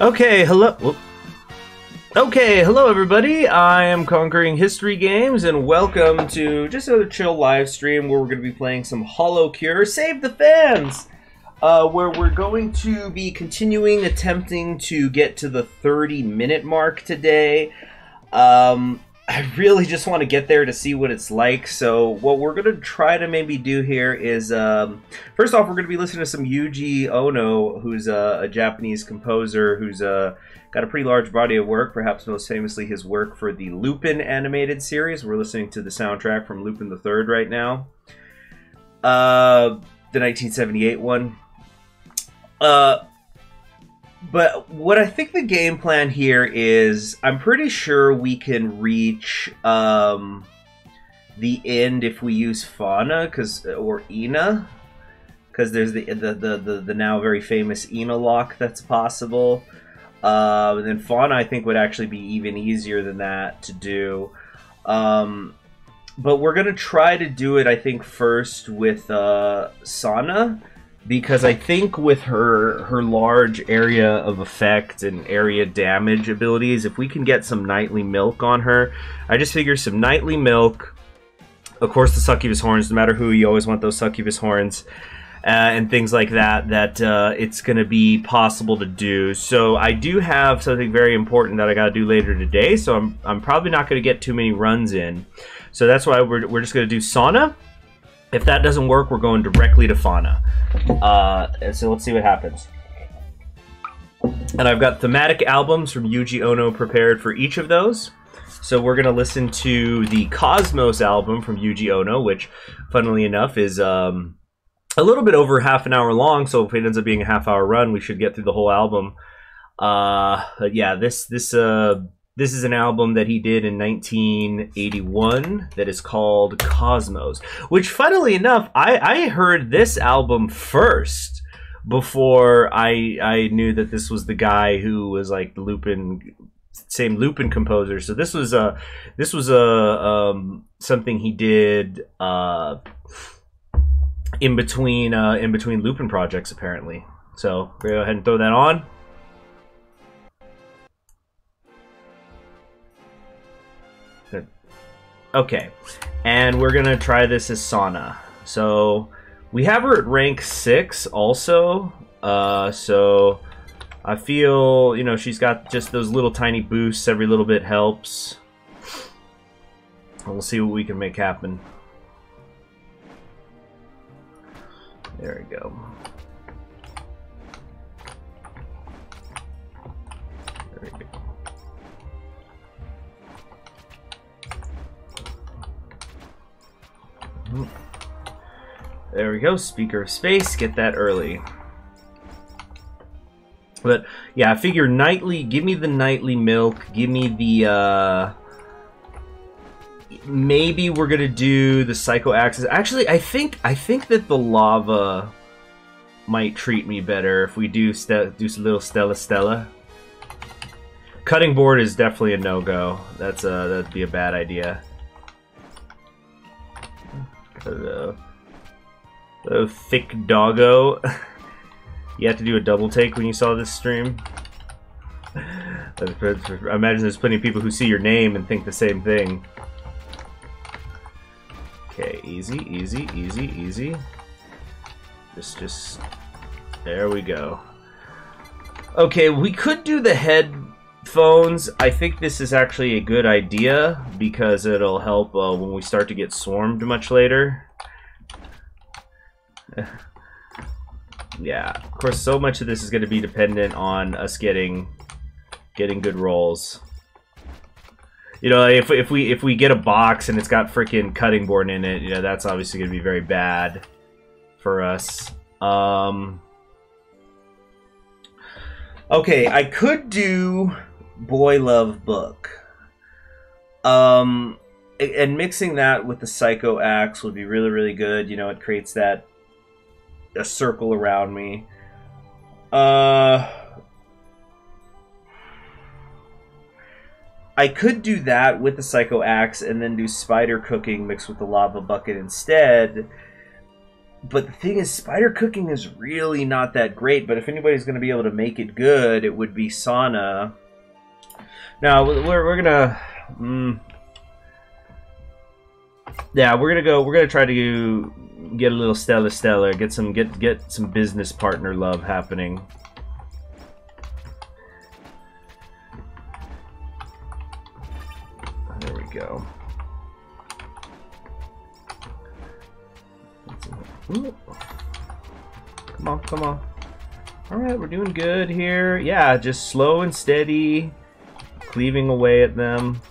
Okay, hello. Whoop. Okay, hello everybody. I am Conquering History Games, and welcome to just another chill live stream where we're going to be playing some HoloCure. Save the fans! Where we're going to be continuing attempting to get to the 30-minute mark today. I really just want to get there to see what it's like, so what we're going to try to maybe do here is, first off, we're going to be listening to some Yuji Ohno, who's a Japanese composer who's got a pretty large body of work, perhaps most famously his work for the Lupin animated series. We're listening to the soundtrack from Lupin III right now, the 1978 one. But what I think the game plan here is, I'm pretty sure we can reach the end if we use Fauna, or Ina, because there's the now very famous Ina lock that's possible. And then Fauna, I think, would actually be even easier than that to do. But we're gonna try to do it, I think, first with Sana. Because I think with her large area of effect and area damage abilities, if we can get some nightly milk on her, I just figure some nightly milk, of course the succubus horns, no matter who, you always want those succubus horns, and things like that, it's going to be possible to do. So I do have something very important that I got to do later today, so I'm probably not going to get too many runs in. So that's why we're just going to do Sana. If that doesn't work, we're going directly to Fauna. So let's see what happens. And I've got thematic albums from Yuji Ohno prepared for each of those. So we're going to listen to the Cosmos album from Yuji Ohno, which, funnily enough, is a little bit over half an hour long. So if it ends up being a half-hour run, we should get through the whole album. But yeah, this is an album that he did in 1981 that is called Cosmos, which, funnily enough, I heard this album first before I knew that this was the guy who was like the Lupin, same Lupin composer. So this was something he did in between Lupin projects, apparently. So go ahead and throw that on. Okay, and we're gonna try this as Sana. So we have her at rank 6 also, so I feel, you know, she's got just those little tiny boosts, every little bit helps. We'll see what we can make happen. There we go. There we go. There we go, Speaker of Space, get that early. But yeah, I figure nightly, give me the nightly milk, give me the maybe we're gonna do the Psycho Axe. Actually, I think that the lava might treat me better if we do a little Stella. Cutting board is definitely a no-go. That's that'd be a bad idea. Oh, thick doggo. You have to do a double take when you saw this stream. I imagine there's plenty of people who see your name and think the same thing. Okay, easy. Just, there we go. Okay, we could do the headphones. I think this is actually a good idea because it'll help when we start to get swarmed much later. Yeah, of course, so much of this is going to be dependent on us getting good rolls. You know, if we get a box and it's got freaking cutting board in it, you know, that's obviously going to be very bad for us. Okay, I could do Boy Love Book. And mixing that with the Psycho Axe would be really, really good. You know, it creates that a circle around me. I could do that with the Psycho Axe and then do Spider Cooking mixed with the Lava Bucket instead. But the thing is, spider cooking is really not that great, but if anybody's going to be able to make it good, it would be Sana. Now, we're going to... yeah, we're going to try to get a little Stella, get some business partner love happening. There we go. Ooh. Come on, come on. Alright, we're doing good here. Yeah, just slow and steady. Cleaving away at them.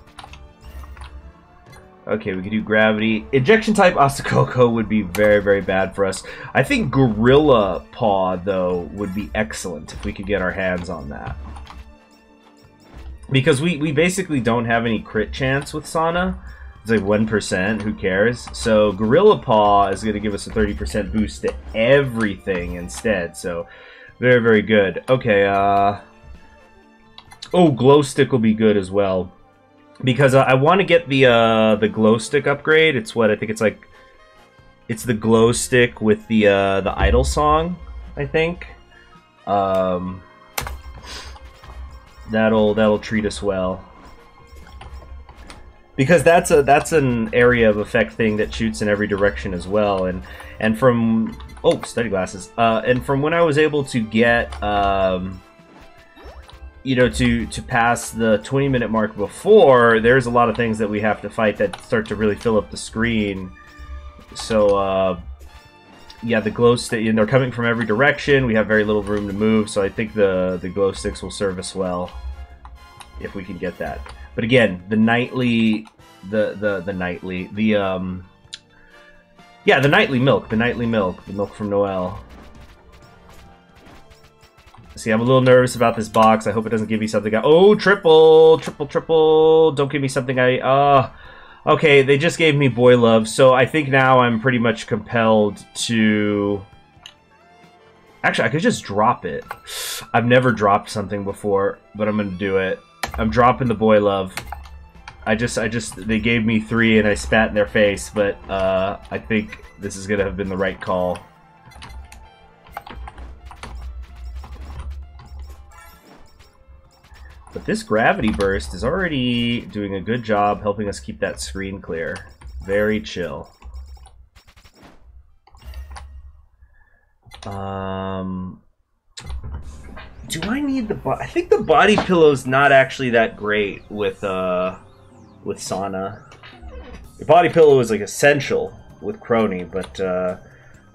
Okay, we can do gravity. Ejection type Asacoco would be very, very bad for us. I think Gorilla Paw, though, would be excellent if we could get our hands on that. Because we basically don't have any crit chance with Sana. It's like 1%, who cares? So Gorilla Paw is going to give us a 30% boost to everything instead. So very, very good. Okay, oh, Glow Stick will be good as well. Because I want to get the Glow Stick upgrade. It's what I think it's like... It's the Glow Stick with the Idol Song, I think. That'll treat us well. Because that's an area of effect thing that shoots in every direction as well, and from study glasses, and from when I was able to get you know, to pass the 20-minute mark before, there's a lot of things that we have to fight that start to really fill up the screen. So yeah, the glow stick, and they're coming from every direction. We have very little room to move, so I think the glow sticks will serve us well if we can get that. But again, the nightly milk from Noel. See, I'm a little nervous about this box. I hope it doesn't give me something. Oh, triple. Don't give me something okay, they just gave me Boy Love, so I think now I'm pretty much compelled to... Actually, I could just drop it. I've never dropped something before, but I'm going to do it. I'm dropping the Boy Love. They gave me 3 and I spat in their face, but I think this is gonna have been the right call. But this gravity burst is already doing a good job helping us keep that screen clear. Very chill. Do I need the body? I think the body pillow's not actually that great with Sana. The body pillow is like essential with Kronii, but I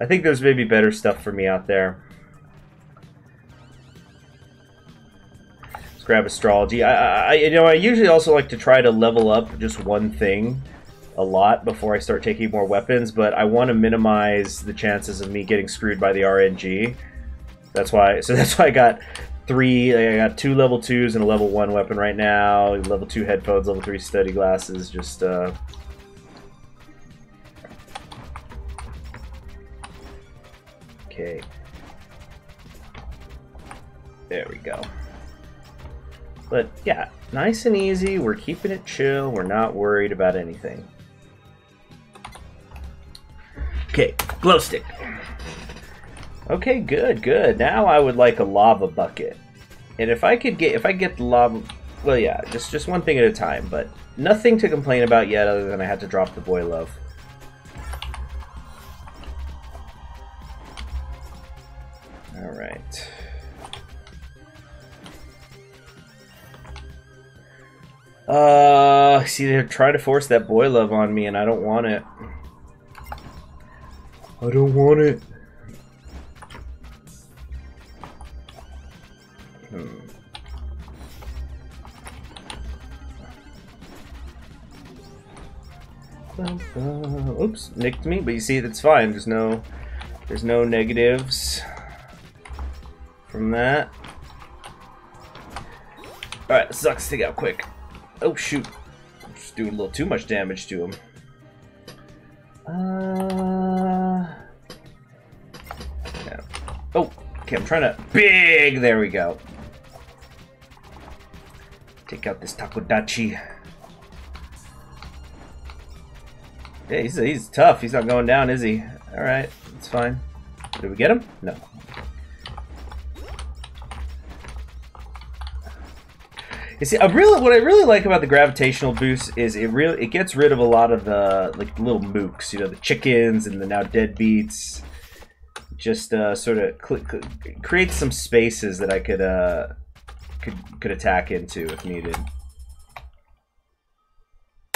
think there's maybe better stuff for me out there. Let's grab astrology. I usually also like to try to level up just one thing a lot before I start taking more weapons, but I want to minimize the chances of me getting screwed by the RNG. That's why. So that's why I got 3. I got 2 level 2s and a level 1 weapon right now. Level 2 headphones, level 3 study glasses. Just okay. There we go. But yeah, nice and easy. We're keeping it chill. We're not worried about anything. Okay, glow stick. Okay, good, good. Now I would like a lava bucket. And if I get the lava, well, yeah, just one thing at a time, but nothing to complain about yet other than I had to drop the Boy Love. All right. See, they're trying to force that Boy Love on me and I don't want it. I don't want it. Oops, nicked me, but you see, that's fine. There's no negatives from that. All right, sucks. Take out quick. Oh shoot, I'm just doing a little too much damage to him. Yeah. Oh, okay. I'm trying to big. There we go. Take out this Takodachi. Yeah, he's tough. He's not going down, is he? All right, It's fine. Did we get him? No. You see, what I really like about the gravitational boost is it gets rid of a lot of the like little mooks, you know, the chickens and the now deadbeats. Just sort of create some spaces that I could attack into if needed.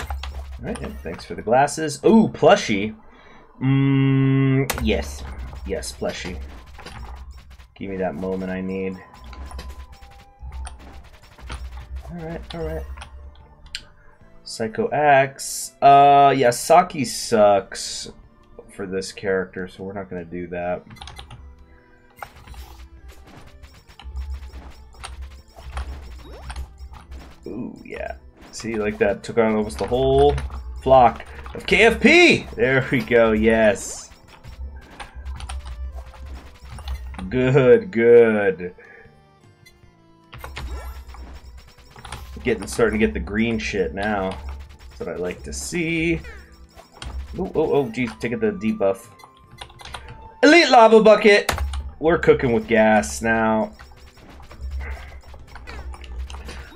All right, and thanks for the glasses. Ooh, plushie. Yes. Yes, plushie. Give me that moment I need. Alright, alright. Psycho Axe. Yeah, Saki sucks for this character, so we're not going to do that. Ooh, yeah. See, like that took on almost the whole flock of KFP! There we go, yes. Good, good. Starting to get the green shit now. That's what I like to see. Oh, oh, oh, geez, take the debuff. Elite lava bucket! We're cooking with gas now.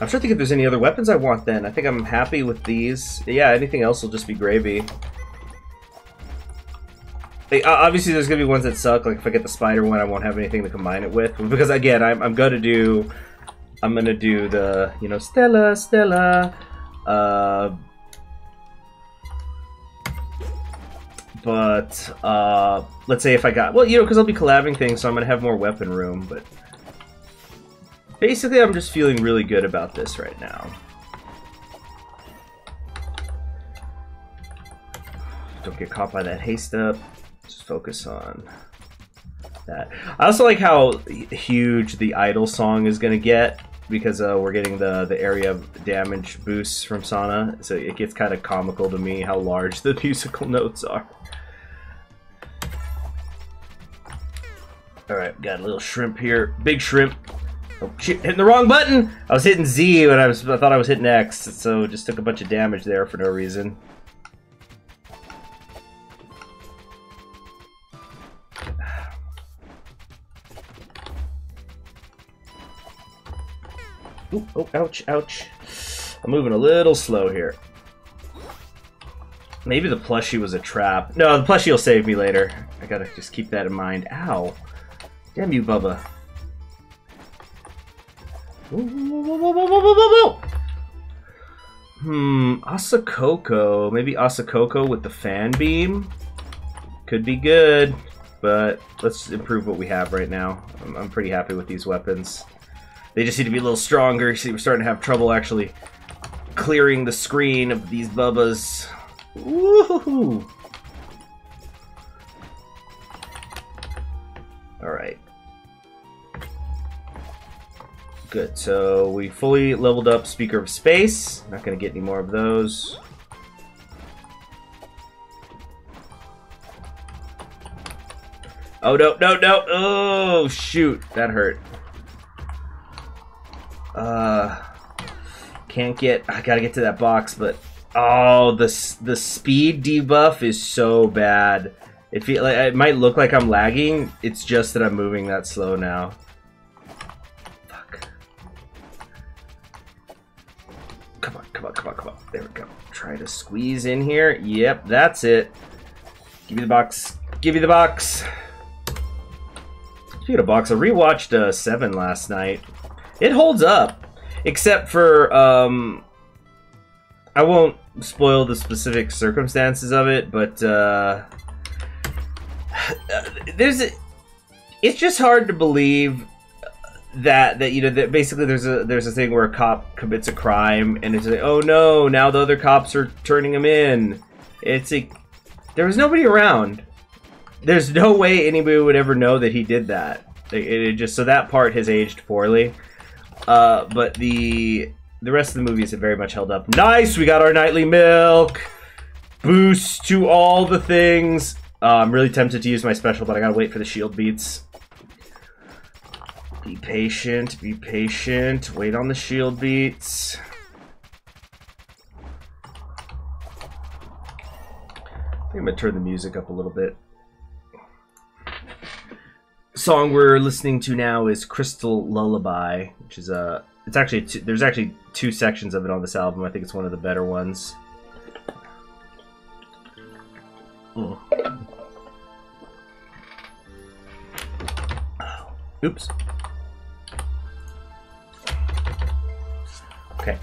I'm trying to think if there's any other weapons I want then. I think I'm happy with these. Yeah, anything else will just be gravy. They, obviously, there's gonna be ones that suck. Like, if I get the spider one, I won't have anything to combine it with. Because, again, I'm gonna do the, you know, Stella, but let's say if I got, well, you know, because I'll be collabing things, so I'm gonna have more weapon room, but basically I'm just feeling really good about this right now. Don't get caught by that haste up, just focus on that. I also like how huge the idol song is gonna get, because we're getting the area damage boosts from Sana, so it gets kind of comical to me how large the musical notes are. Alright, got a little shrimp here. Big shrimp. Oh shit, hitting the wrong button! I was hitting Z when I thought I was hitting X, so just took a bunch of damage there for no reason. Ooh, oh, ouch, ouch. I'm moving a little slow here. Maybe the plushie was a trap. No, the plushie will save me later. I gotta just keep that in mind. Ow. Damn you, Bubba. Ooh, whoa, whoa, whoa, whoa, whoa, whoa. Asacoco. Maybe Asacoco with the fan beam? Could be good, but let's improve what we have right now. I'm pretty happy with these weapons. They just need to be a little stronger. See, we're starting to have trouble actually clearing the screen of these Bubbas. Woohoo! Alright. Good, so we fully leveled up Speaker of Space. Not going to get any more of those. Oh, no, no, no! Oh, shoot! That hurt. Can't get, I gotta get to that box, but oh, the speed debuff is so bad. It feel like, it might look like I'm lagging, it's just that I'm moving that slow now. Fuck. Come on, come on, come on, come on. There we go. Try to squeeze in here. Yep, that's it. Give me the box. Give me the box. Speaking of box, I rewatched 7 last night. It holds up, except for, I won't spoil the specific circumstances of it, but, it's just hard to believe that, you know, that basically there's a thing where a cop commits a crime, and it's like, oh no, now the other cops are turning him in. It's like, there was nobody around. There's no way anybody would ever know that he did that. It just, so that part has aged poorly. But the rest of the movies have very much held up. Nice! We got our nightly milk! Boost to all the things! I'm really tempted to use my special, but I gotta wait for the shield beats. Be patient, be patient. Wait on the shield beats. I think I'm gonna turn the music up a little bit. song we're listening to now is Crystal Lullaby, which is it's actually there's actually two sections of it on this album. I think it's one of the better ones. Mm. Oops. Okay.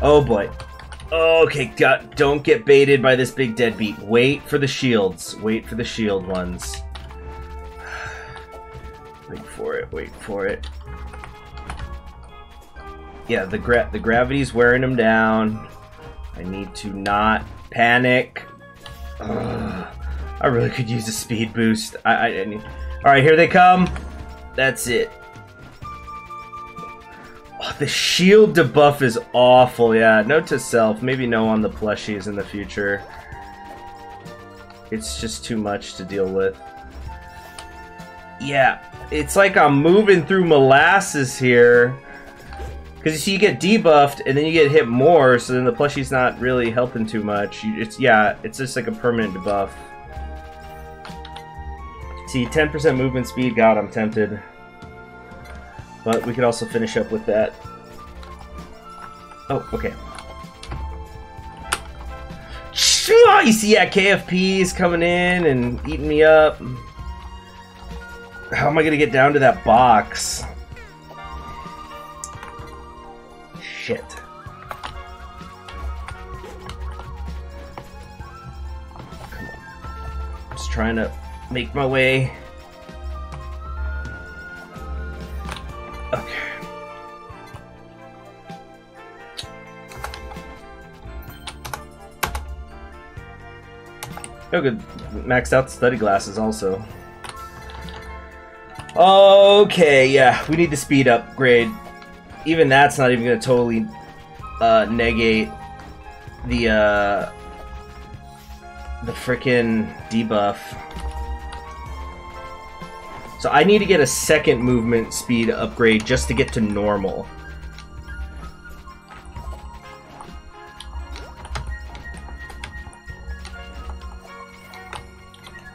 Oh boy. Okay, God, don't get baited by this big deadbeat. Wait for the shields. Wait for the shield ones. Wait for it. Wait for it. Yeah, the gravity's wearing them down. I need to not panic. I really could use a speed boost. I need... All right, here they come. That's it. Oh, the shield debuff is awful. Yeah, note to self. Maybe no on the plushies in the future. It's just too much to deal with. Yeah, it's like I'm moving through molasses here. Because you see, you get debuffed and then you get hit more, so then the plushie's not really helping too much. It's just like a permanent debuff. See, 10% movement speed. God, I'm tempted. But we could also finish up with that. Oh, okay. You see, yeah, KFP's coming in and eating me up. How am I gonna get down to that box? Shit. Come on. Just trying to make my way. Okay. Oh, good. Maxed out study glasses also. Okay, yeah, we need the speed upgrade. Even that's not even going to totally negate the frickin' debuff. So I need to get a second movement speed upgrade just to get to normal.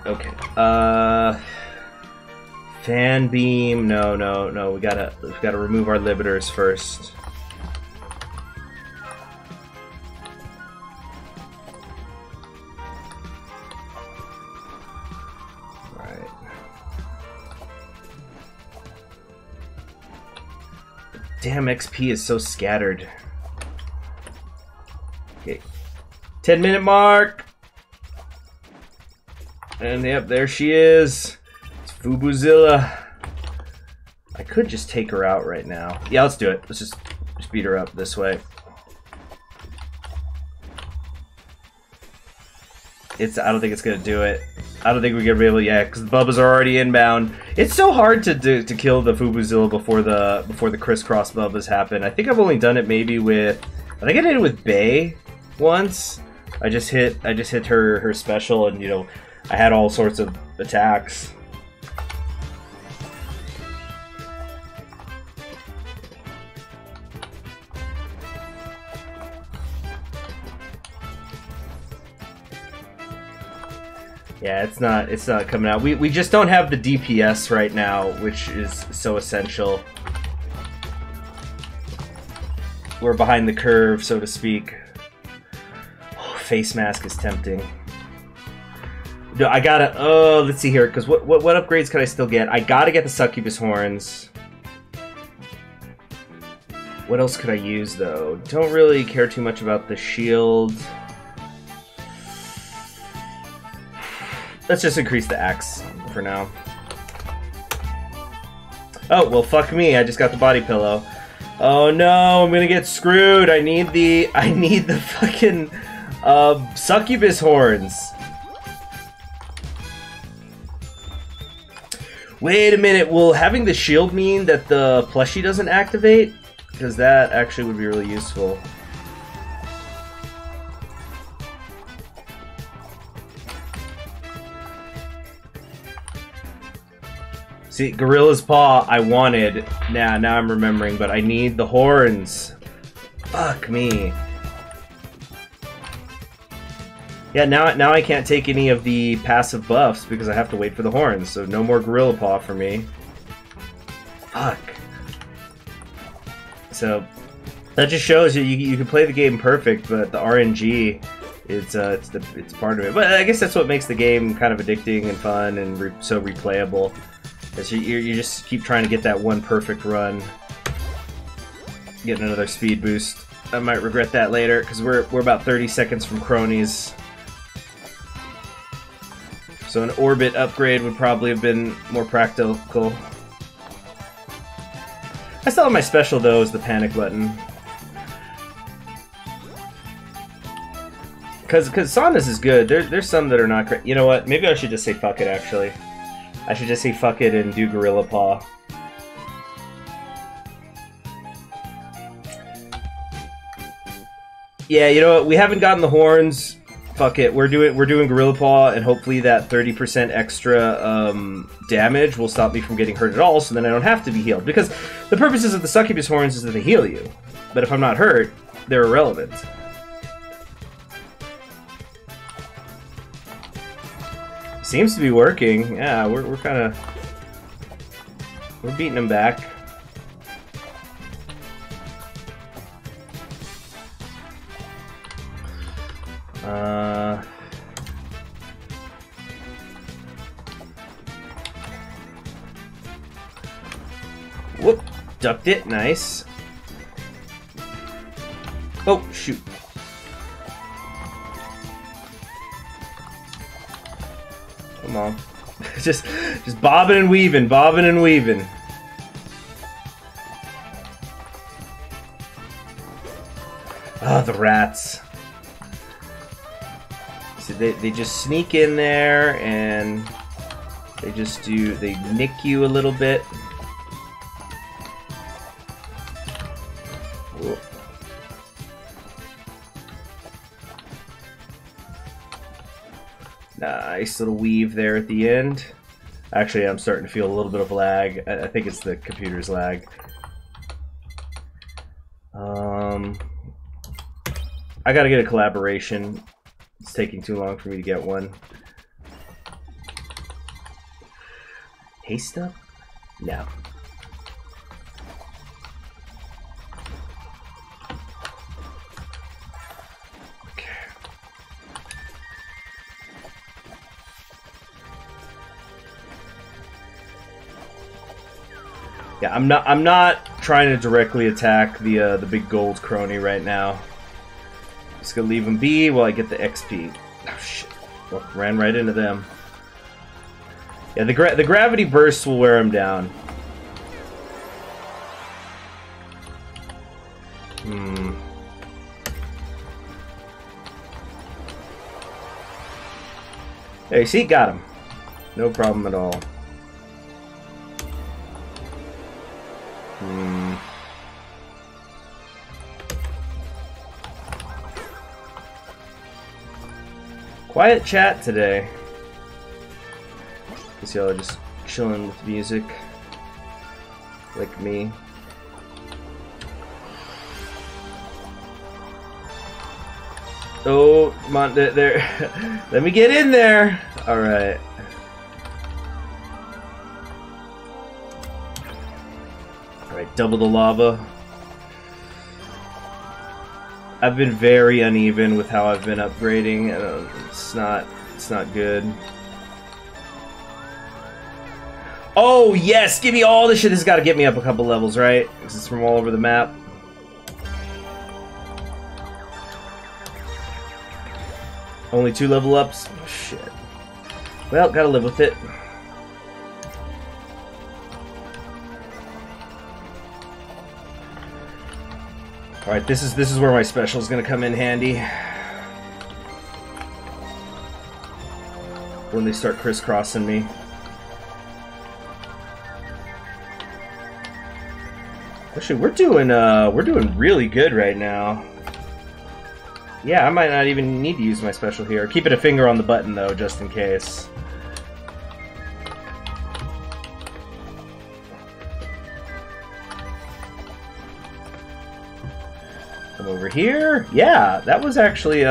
Okay, fan beam, no, we gotta remove our limiters first. All right. Damn, XP is so scattered. Okay, 10-minute mark. And yep, there she is. Fubuzilla. I could just take her out right now. Yeah, let's do it. Let's just speed her up this way. I don't think it's gonna do it. I don't think we're gonna be able. Yeah, because the Bubba's are already inbound. It's so hard to kill the Fubuzilla before the crisscross Bubba's happen. I think I've only done it maybe with. I think I did it with Bay once. I just hit her special, and you know, I had all sorts of attacks. Yeah, it's not coming out. We just don't have the DPS right now, which is so essential. We're behind the curve, so to speak. Oh, face mask is tempting. No, I gotta. Oh, let's see here. Because what upgrades can I still get? I gotta get the succubus horns. What else could I use though? Don't really care too much about the shield. Let's just increase the axe for now. Oh, well, fuck me. I just got the body pillow. Oh no, I'm gonna get screwed. I need the fucking succubus horns. Wait a minute. Will having the shield mean that the plushie doesn't activate? Because that actually would be really useful. See, Gorilla's Paw, I wanted. Now I'm remembering, but I need the horns. Fuck me. Yeah, now I can't take any of the passive buffs because I have to wait for the horns, so no more Gorilla Paw for me. Fuck. So, that just shows you, you can play the game perfect, but the RNG, it's part of it. But I guess that's what makes the game kind of addicting and fun and so replayable. Is you just keep trying to get that one perfect run. Getting another speed boost. I might regret that later, because we're about 30 seconds from Kronii's. So an orbit upgrade would probably have been more practical. I still have my special, though, is the panic button. Because Saunas is good. There's some that are not great. You know what? Maybe I should just say fuck it, actually. I should just say fuck it and do Gorilla Paw. Yeah, you know what? We haven't gotten the horns. Fuck it. We're doing Gorilla Paw, and hopefully that 30% extra damage will stop me from getting hurt at all. So then I don't have to be healed, because the purposes of the Succubus horns is that they heal you. But if I'm not hurt, they're irrelevant. Seems to be working. Yeah, we're beating them back. Whoop! Ducked it. Nice. Oh, shoot. Come on. just bobbing and weaving, bobbing and weaving. Ah, oh, the rats. They just sneak in there, and they just they nick you a little bit. Whoa. Nice little weave there at the end. Actually, I'm starting to feel a little bit of lag. I think it's the computer's lag. I gotta get a collaboration. It's taking too long for me to get one. Haste up? No. Okay. Yeah, I'm not trying to directly attack the big gold Kronii right now. Just gonna leave them be while I get the XP. Oh shit! Well, ran right into them. Yeah, the gravity bursts will wear them down. Hmm. There, you see, got him. No problem at all. Hmm. Quiet chat today. Guess y'all are just chilling with music, like me. Oh, come on, there. Let me get in there. All right. All right, double the lava. I've been very uneven with how I've been upgrading, and it's not good. Oh yes, give me all this shit. This has got to get me up a couple levels, right? Because it's from all over the map. Only 2 level ups. Oh, shit. Well, gotta live with it. All right, this is where my special is gonna come in handy. When they start crisscrossing me. Actually, we're doing really good right now. Yeah, I might not even need to use my special here. Keeping a finger on the button though, just in case. Over here? Yeah, that was actually,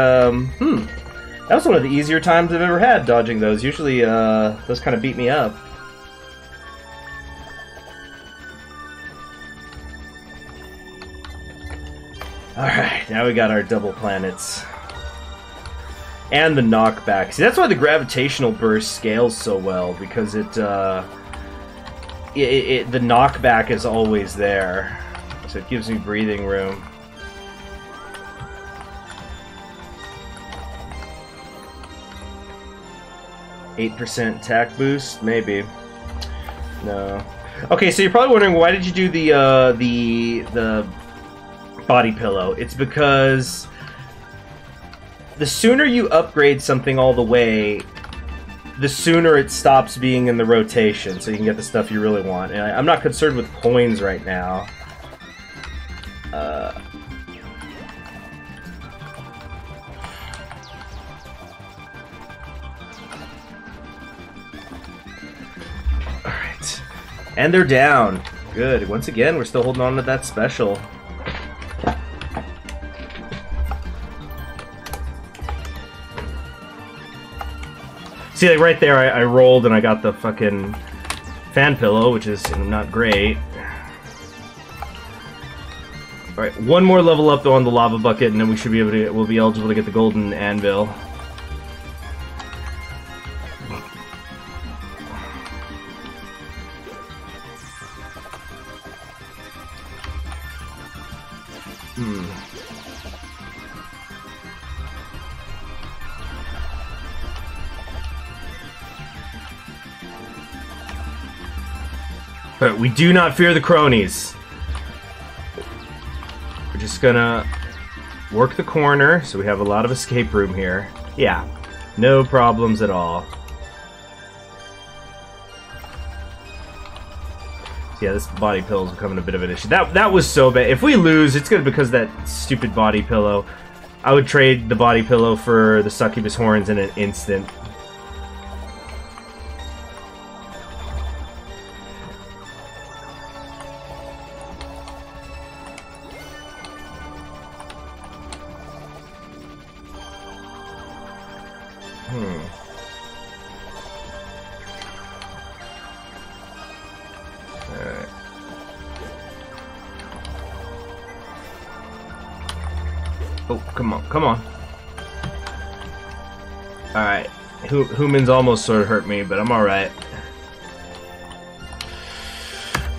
That was one of the easier times I've ever had dodging those. Usually, those kind of beat me up. Alright, now we got our double planets. And the knockback. See, that's why the gravitational burst scales so well, because the knockback is always there. So it gives me breathing room.8% attack boost? Maybe. No. Okay, so you're probably wondering, why did you do the body pillow? It's because the sooner you upgrade something all the way, the sooner it stops being in the rotation, so you can get the stuff you really want. And I'm not concerned with coins right now. Alright. And they're down. Good. Once again, we're still holding on to that special. See, like right there, I rolled and I got the fucking fan pillow, which is not great. Alright, one more level up on the lava bucket, and then we should be able to, we'll be eligible to get the golden anvil. But we do not fear the Kronies. We're just gonna work the corner, so we have a lot of escape room here. Yeah, no problems at all. Yeah, this body pillow's becoming a bit of an issue. That was so bad. If we lose, it's good because that stupid body pillow. I would trade the body pillow for the succubus horns in an instant. Human's almost sort of hurt me, but I'm alright.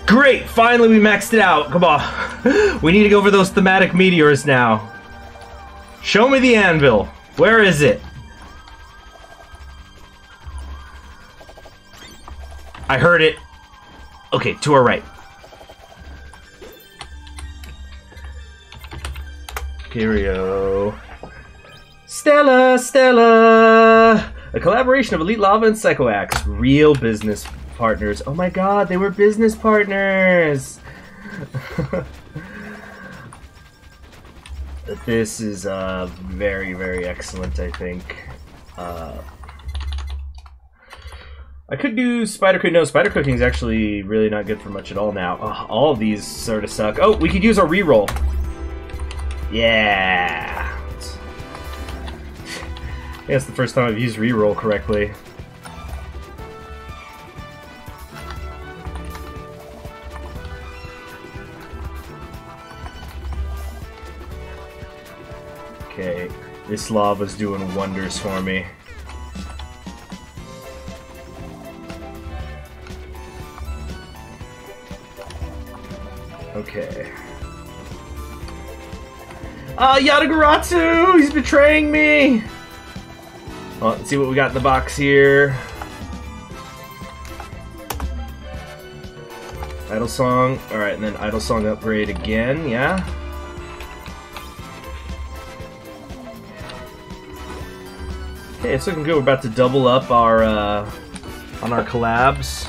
Great! Finally we maxed it out! Come on! We need to go for those thematic meteors now. Show me the anvil! Where is it? I heard it. Okay, to our right. Here we go. Stella! Stella! A collaboration of Elite Lava and Psycho Axe. Real business partners. Oh my god, they were business partners! This is very, very excellent, I think. I could do spider cooking. No, spider cooking is actually really not good for much at all now. Oh, all of these sort of suck. Oh, we could use our reroll. Yeah! I guess the first time I've used reroll correctly. Okay, this lava's doing wonders for me. Okay. Ah, Yatagarasu! He's betraying me! Well, let's see what we got in the box here. Idol Song. Alright, and then Idol Song upgrade again, yeah? Okay, it's looking good. We're about to double up our, on our collabs.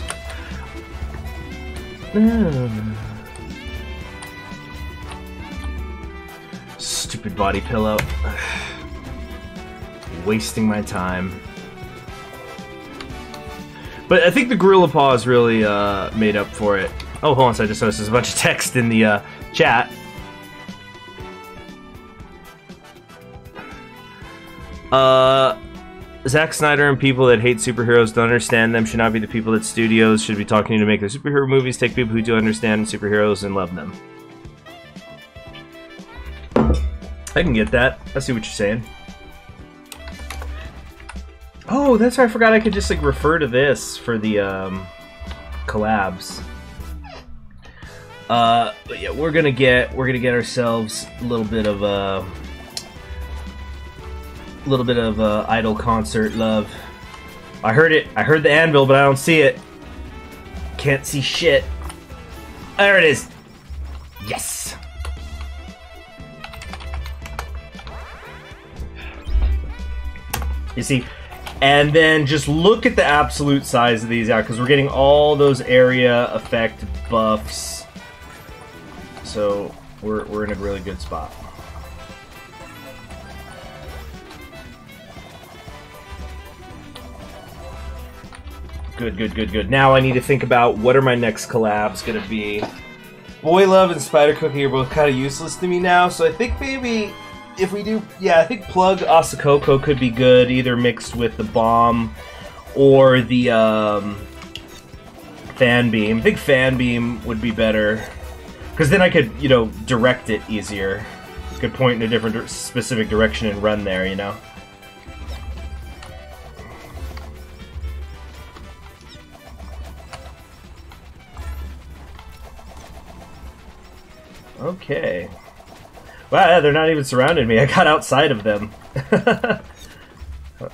Stupid body pillow. Wasting my time. But I think the gorilla paws really made up for it. Oh, hold on, so I just noticed there's a bunch of text in the chat. Zack Snyder and people that hate superheroes, don't understand them, should not be the people that studios should be talking to make their superhero movies. Take people who do understand superheroes and love them. I can get that. I see what you're saying. Oh, that's right. I forgot I could just like refer to this for the collabs. But yeah, we're gonna get ourselves a little bit of idol concert love. I heard it. I heard the anvil, but I don't see it. Can't see shit. There it is. Yes. You see, and then just look at the absolute size of these out, because we're getting all those area effect buffs. So we're in a really good spot. Good, good, good, good. Now I need to think about what are my next collabs gonna be. Boy Love and Spider Cookie are both kind of useless to me now, so I think maybe if we do, yeah, I think Plug Asacoco could be good, either mixed with the bomb or the fan beam. I think fan beam would be better, because then I could, you know, direct it easier. Could point in a different specific direction and run there, you know. Okay. Wow, they're not even surrounding me. I got outside of them. How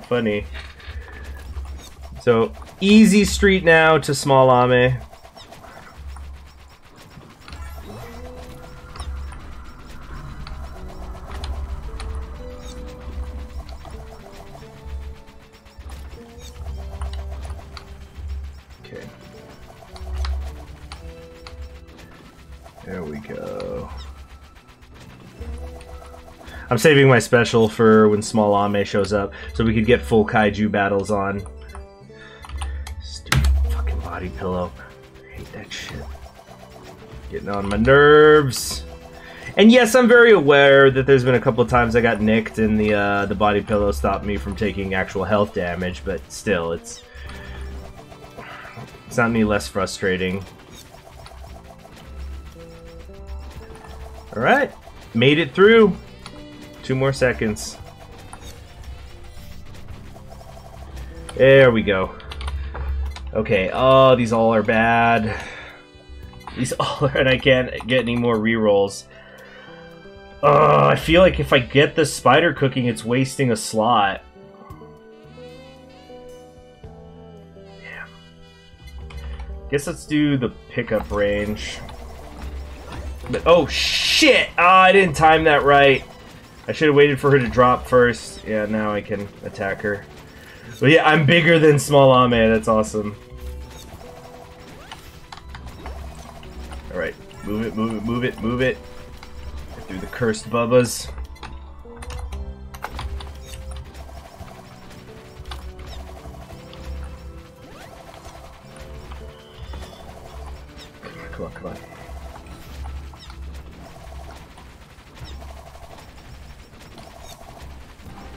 funny. So, easy street now to small Ame. There we go. I'm saving my special for when small Ame shows up, so we could get full kaiju battles on. Stupid fucking body pillow. I hate that shit. Getting on my nerves. And yes, I'm very aware that there's been a couple of times I got nicked and the body pillow stopped me from taking actual health damage, but still, it's not any less frustrating. Alright, made it through. 2 more seconds. There we go. Okay, oh, these all are bad. These all are, and I can't get any more rerolls. Oh, I feel like if I get the spider cooking, it's wasting a slot. Yeah. Guess let's do the pickup range. But, oh shit! Ah, I didn't time that right. I should have waited for her to drop first. Yeah, now I can attack her. But yeah, I'm bigger than small Ame. That's awesome. All right, move it, move it, move it, move it. Get through the cursed Bubbas. Come on, come on, come on.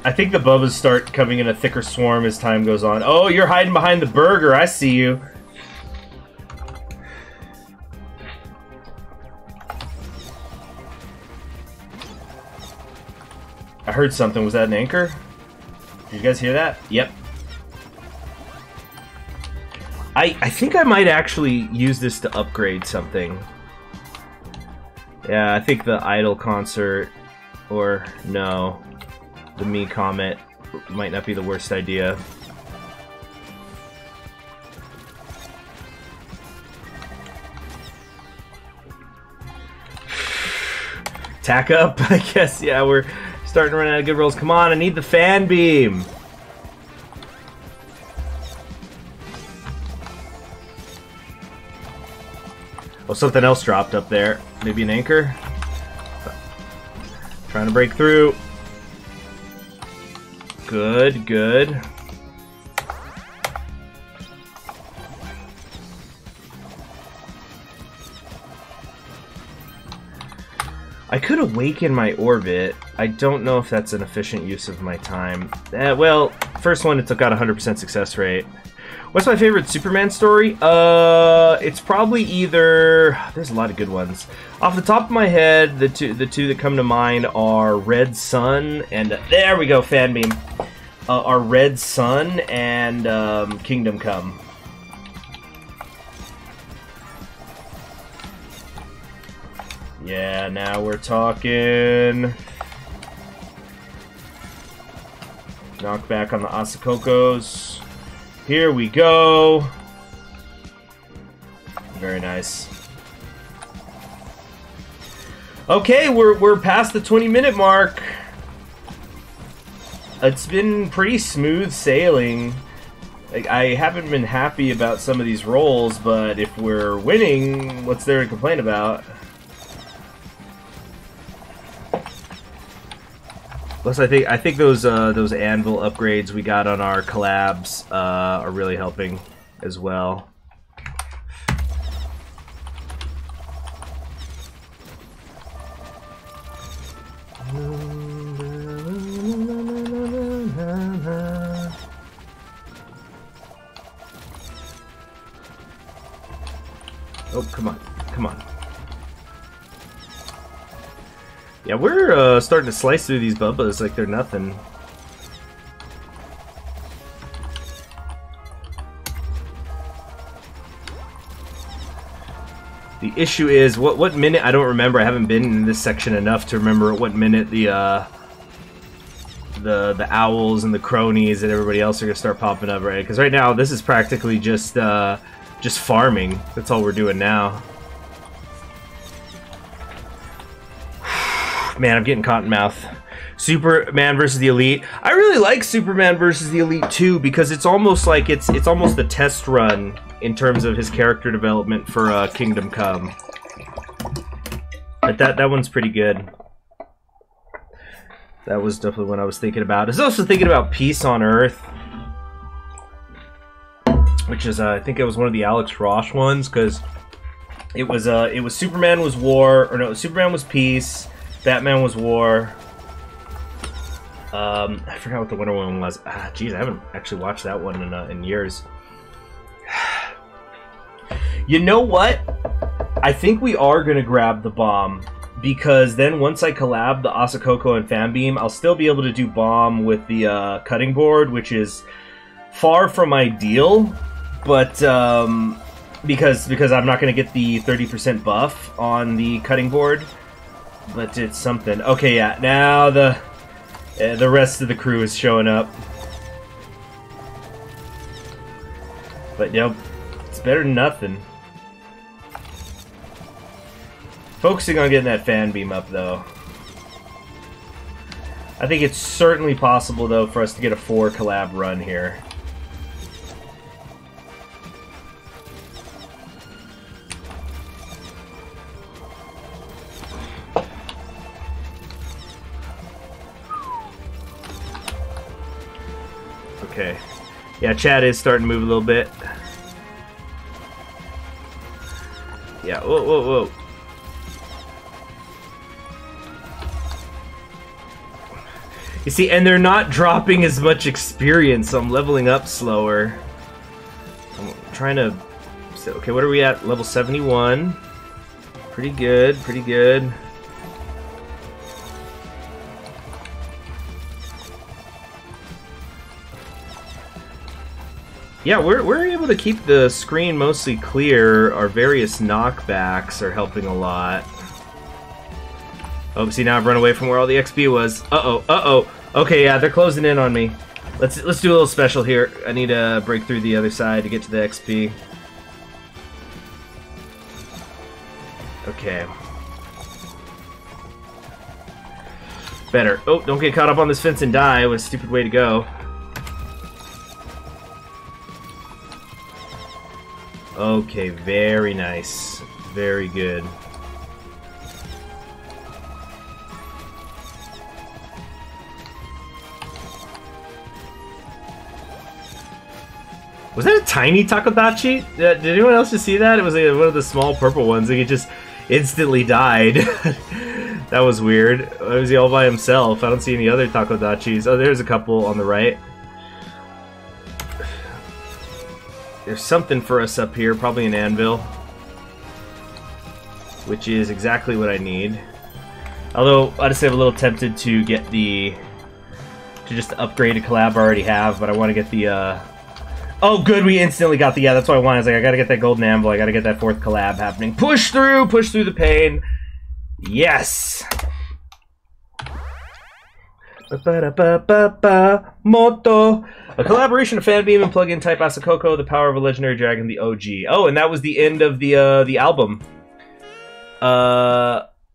I think the Bubbas start coming in a thicker swarm as time goes on. Oh, you're hiding behind the burger. I see you. I heard something. Was that an anchor? Did you guys hear that? Yep. I think I might actually use this to upgrade something. Yeah, I think the idol concert, or no, the me comment might not be the worst idea. Tack up, I guess. Yeah, we're starting to run out of good rolls. Come on, I need the fan beam. Oh, something else dropped up there. Maybe an anchor? Trying to break through. Good, good. I could awaken my orbit. I don't know if that's an efficient use of my time. Well, first one, it took out 100% success rate. What's my favorite Superman story? It's probably either... There's a lot of good ones. Off the top of my head, the two that come to mind are Red Sun and... there we go, fan beam. Are Red Sun and Kingdom Come. Yeah, now we're talking. Knock back on the Asacocos. Here we go. Very nice. Okay, we're past the 20-minute mark. It's been pretty smooth sailing. Like, I haven't been happy about some of these rolls, but if we're winning, what's there to complain about? Plus, I think those anvil upgrades we got on our collabs are really helping as well. Oh, come on, come on. Yeah, we're starting to slice through these Bubbas like they're nothing. The issue is, what minute? I don't remember. I haven't been in this section enough to remember at what minute the owls and the cronies and everybody else are gonna start popping up, right? Because right now this is practically just farming. That's all we're doing now. Man, I'm getting cotton mouth. Superman versus the Elite. I really like Superman versus the Elite 2 because it's almost like it's almost the test run in terms of his character development for Kingdom Come. But that one's pretty good. That was definitely one I was thinking about. I was also thinking about Peace on Earth, which is I think it was one of the Alex Ross ones because it was Superman was war, or no, Superman was peace. Batman was war. I forgot what the Wonder Woman was. Ah, jeez, I haven't actually watched that one in years. You know what? I think we are going to grab the bomb, because then once I collab the Asacoco and Fanbeam, I'll still be able to do bomb with the cutting board, which is far from ideal, but... because I'm not going to get the 30% buff on the cutting board. But it's something. Okay, yeah. Now the rest of the crew is showing up. But you know, it's better than nothing. Focusing on getting that fan beam up, though. I think it's certainly possible, though, for us to get a 4 collab run here. Okay. Yeah, Chad is starting to move a little bit. Yeah, whoa, whoa, whoa. You see, and they're not dropping as much experience, so I'm leveling up slower. I'm trying to... Okay, what are we at? Level 71. Pretty good, pretty good. Yeah, we're able to keep the screen mostly clear. Our various knockbacks are helping a lot. Oh, see, now I've run away from where all the XP was. Uh-oh, uh-oh. Okay, yeah, they're closing in on me. Let's do a little special here. I need to break through the other side to get to the XP. Okay. Better. Oh, don't get caught up on this fence and die. What a stupid way to go. Okay, very nice. Very good. Was that a tiny Takodachi? Did anyone else just see that? It was like one of the small purple ones. Like it just instantly died. That was weird. Was he all by himself? I don't see any other Takodachis. Oh, there's a couple on the right. There's something for us up here, probably an anvil, which is exactly what I need. Although, honestly, I'm a little tempted to get the... to just upgrade a collab I already have, but I want to get the, Oh, good, we instantly got the... Yeah, that's what I wanted. I was like, I gotta get that golden anvil. I gotta get that fourth collab happening. Push through the pain. Yes! Ba-ba-da-ba-ba-ba, Moto! A collaboration of Fanbeam and plug-in type Asacoco, the power of a legendary dragon, the OG. Oh, and that was the end of the album.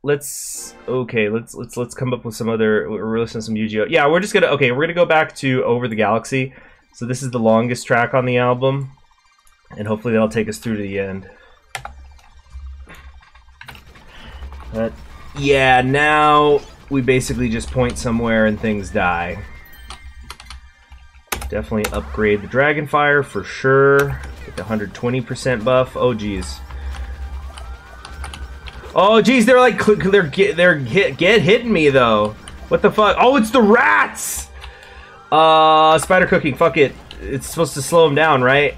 Let's come up with some other... We're listening to some Yuji Ohno. Yeah, we're just gonna... Okay, we're gonna go back to Over the Galaxy. So this is the longest track on the album. And hopefully that'll take us through to the end. But, yeah, now... we basically just point somewhere and things die. Definitely upgrade the Dragonfire for sure. Get the 120% buff. Oh geez. Oh geez, they're like hitting me though. What the fuck? Oh, it's the rats. Spider cooking. Fuck it. It's supposed to slow them down, right?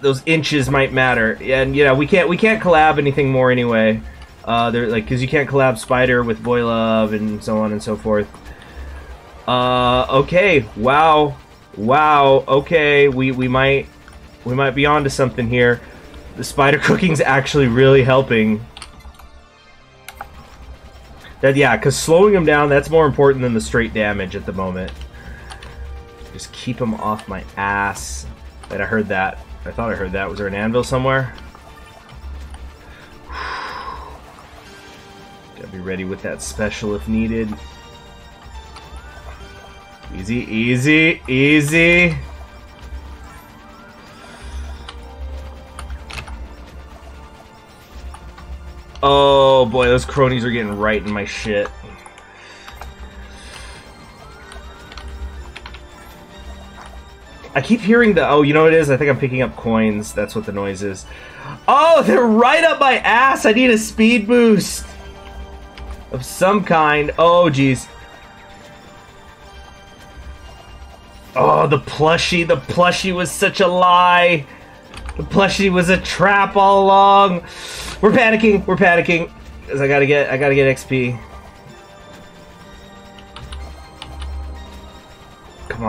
Those inches might matter. And yeah, we can't collab anything more anyway. They're like, because you can't collab Spider with Boylove and so on and so forth. Okay, wow, okay, we might be onto something here. The Spider cooking's actually really helping. That, yeah, because slowing them down, that's more important than the straight damage at the moment. Just keep them off my ass. Wait, I heard that. I thought I heard that. Was there an anvil somewhere? Be ready with that special if needed. Easy. Oh boy, those cronies are getting right in my shit. I keep hearing the... Oh, you know what it is? I think I'm picking up coins. That's what the noise is. Oh, they're right up my ass. I need a speed boost of some kind. Oh, geez. Oh, the plushie. The plushie was such a lie. The plushie was a trap all along. We're panicking. Because I gotta get XP. Come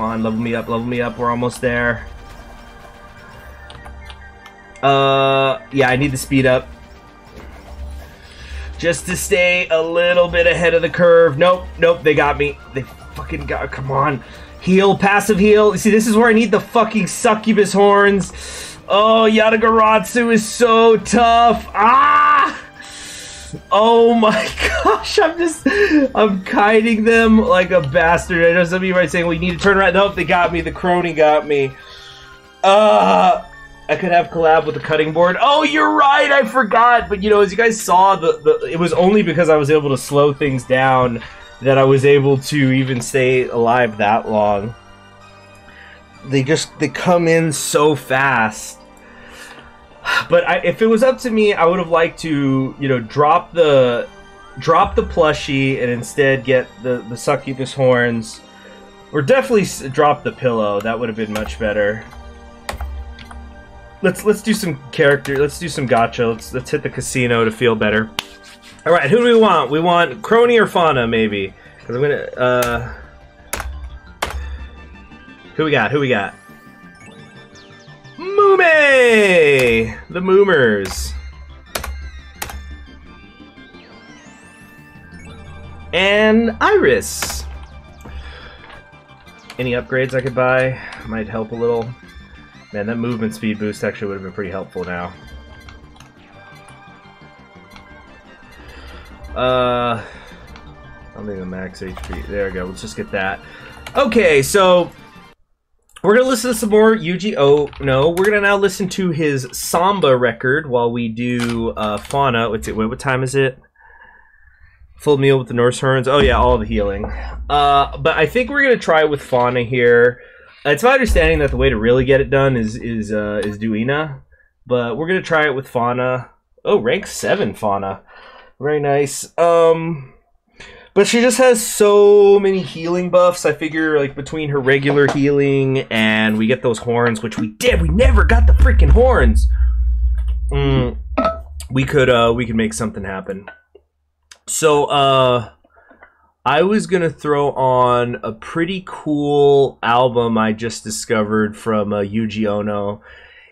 on. Level me up. We're almost there. Yeah, I need to speed up. Just to stay a little bit ahead of the curve. Nope, they got me. They fucking got... Come on. Heal, passive heal. See, this is where I need the fucking succubus horns. Oh, Yatagarasu is so tough. Ah! Oh my gosh, I'm kiting them like a bastard. I know some of you might say, well, you need to turn around. Nope, they got me. The crony got me. I could have collab with the cutting board. Oh, you're right, I forgot. But you know, as you guys saw, it was only because I was able to slow things down that I was able to even stay alive that long. They come in so fast. But if it was up to me, I would have liked to, you know, drop the plushie and instead get the succubus horns, or definitely drop the pillow. That would have been much better. Let's do some character. Let's do some gacha. Let's hit the casino to feel better. All right, who do we want? We want Kronii or Fauna, maybe. Cause I'm gonna. Who we got? Mumei, the Moomers, and IRyS. Any upgrades I could buy might help a little. Man, that movement speed boost actually would have been pretty helpful now. I'll leave the max HP. There we go. Let's just get that. Okay, so we're going to listen to some more Yuji Ohno. We're going to now listen to his Samba record while we do Fauna. Wait, what time is it? Full meal with the Norse Herons. Oh, yeah, all the healing. But I think we're going to try with Fauna here. It's my understanding that the way to really get it done is do Ina, but we're gonna try it with Fauna. Oh, rank 7 Fauna. Very nice. But she just has so many healing buffs. I figure, like, between her regular healing and we get those horns, which we did. We never got the freaking horns. We could make something happen. So, I was gonna throw on a pretty cool album I just discovered from Yuji Ohno.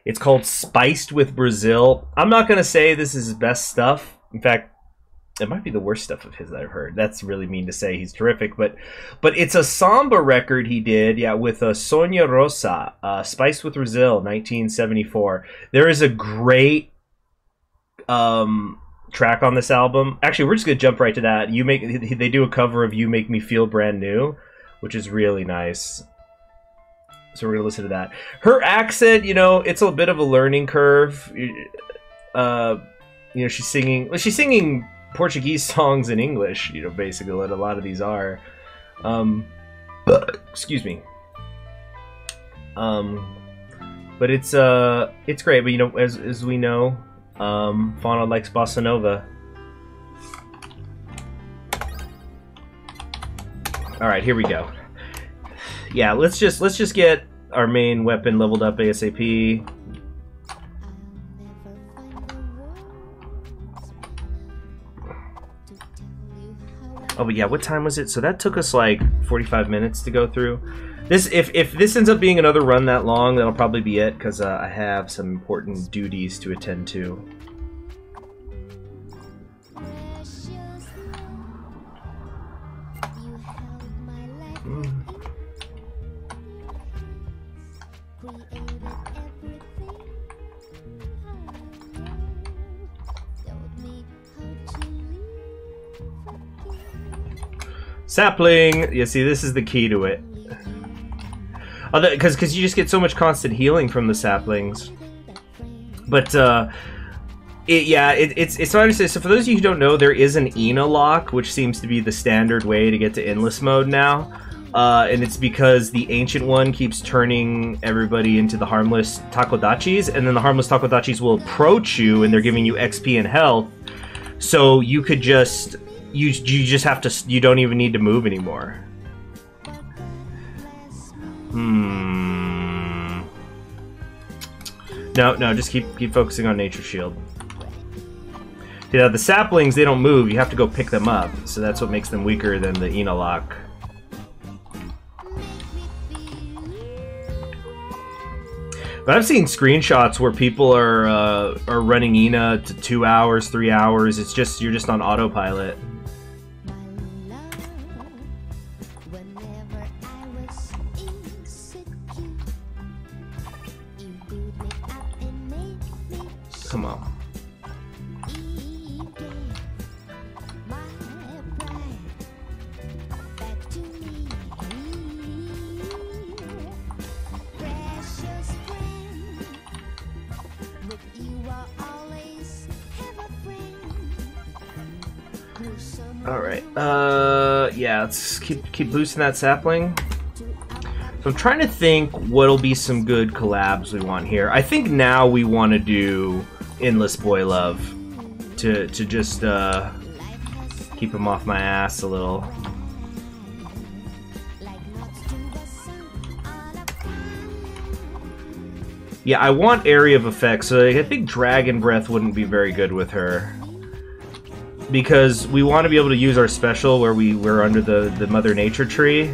It's called Spiced with Brazil. I'm not gonna say this is his best stuff. In fact, it might be the worst stuff of his that I've heard. That's really mean to say. He's terrific, but it's a samba record he did, yeah, with Sonia Rosa, Spiced with Brazil, 1974. There is a great track on this album. Actually, we're just gonna jump right to that. They do a cover of "You Make Me Feel Brand New," which is really nice. So we're gonna listen to that. Her accent, you know, it's a bit of a learning curve. You know, she's singing Portuguese songs in English, you know, basically what a lot of these are. Excuse me. But it's great. But you know, as we know, Fauna likes bossa nova. All right, here we go. Yeah, let's just get our main weapon leveled up ASAP. Oh, but yeah, what time was it? So that took us like 45 minutes to go through. This, if this ends up being another run that long, that'll probably be it, because I have some important duties to attend to. Sapling! You see, this is the key to it. Because you just get so much constant healing from the saplings. But, it's hard to say. So for those of you who don't know, there is an Ina lock, which seems to be the standard way to get to endless mode now. And it's because the Ancient One keeps turning everybody into the harmless Takodachis, and then the harmless Takodachis will approach you, and they're giving you XP and health. So you could just... You just have to... You don't even need to move anymore. No, just keep focusing on Nature Shield. Yeah, the saplings, they don't move. You have to go pick them up. So that's what makes them weaker than the Ina lock. But I've seen screenshots where people are running Ina to 2 hours, 3 hours. It's just... You're just on autopilot. Come on. All right. Yeah. Let's keep boosting that sapling. So I'm trying to think what'll be some good collabs we want here. I think now we want to do Endless Boy Love to just keep him off my ass a little. Yeah, I want area of effect, so I think Dragon Breath wouldn't be very good with her. Because we want to be able to use our special where we're under the Mother Nature tree.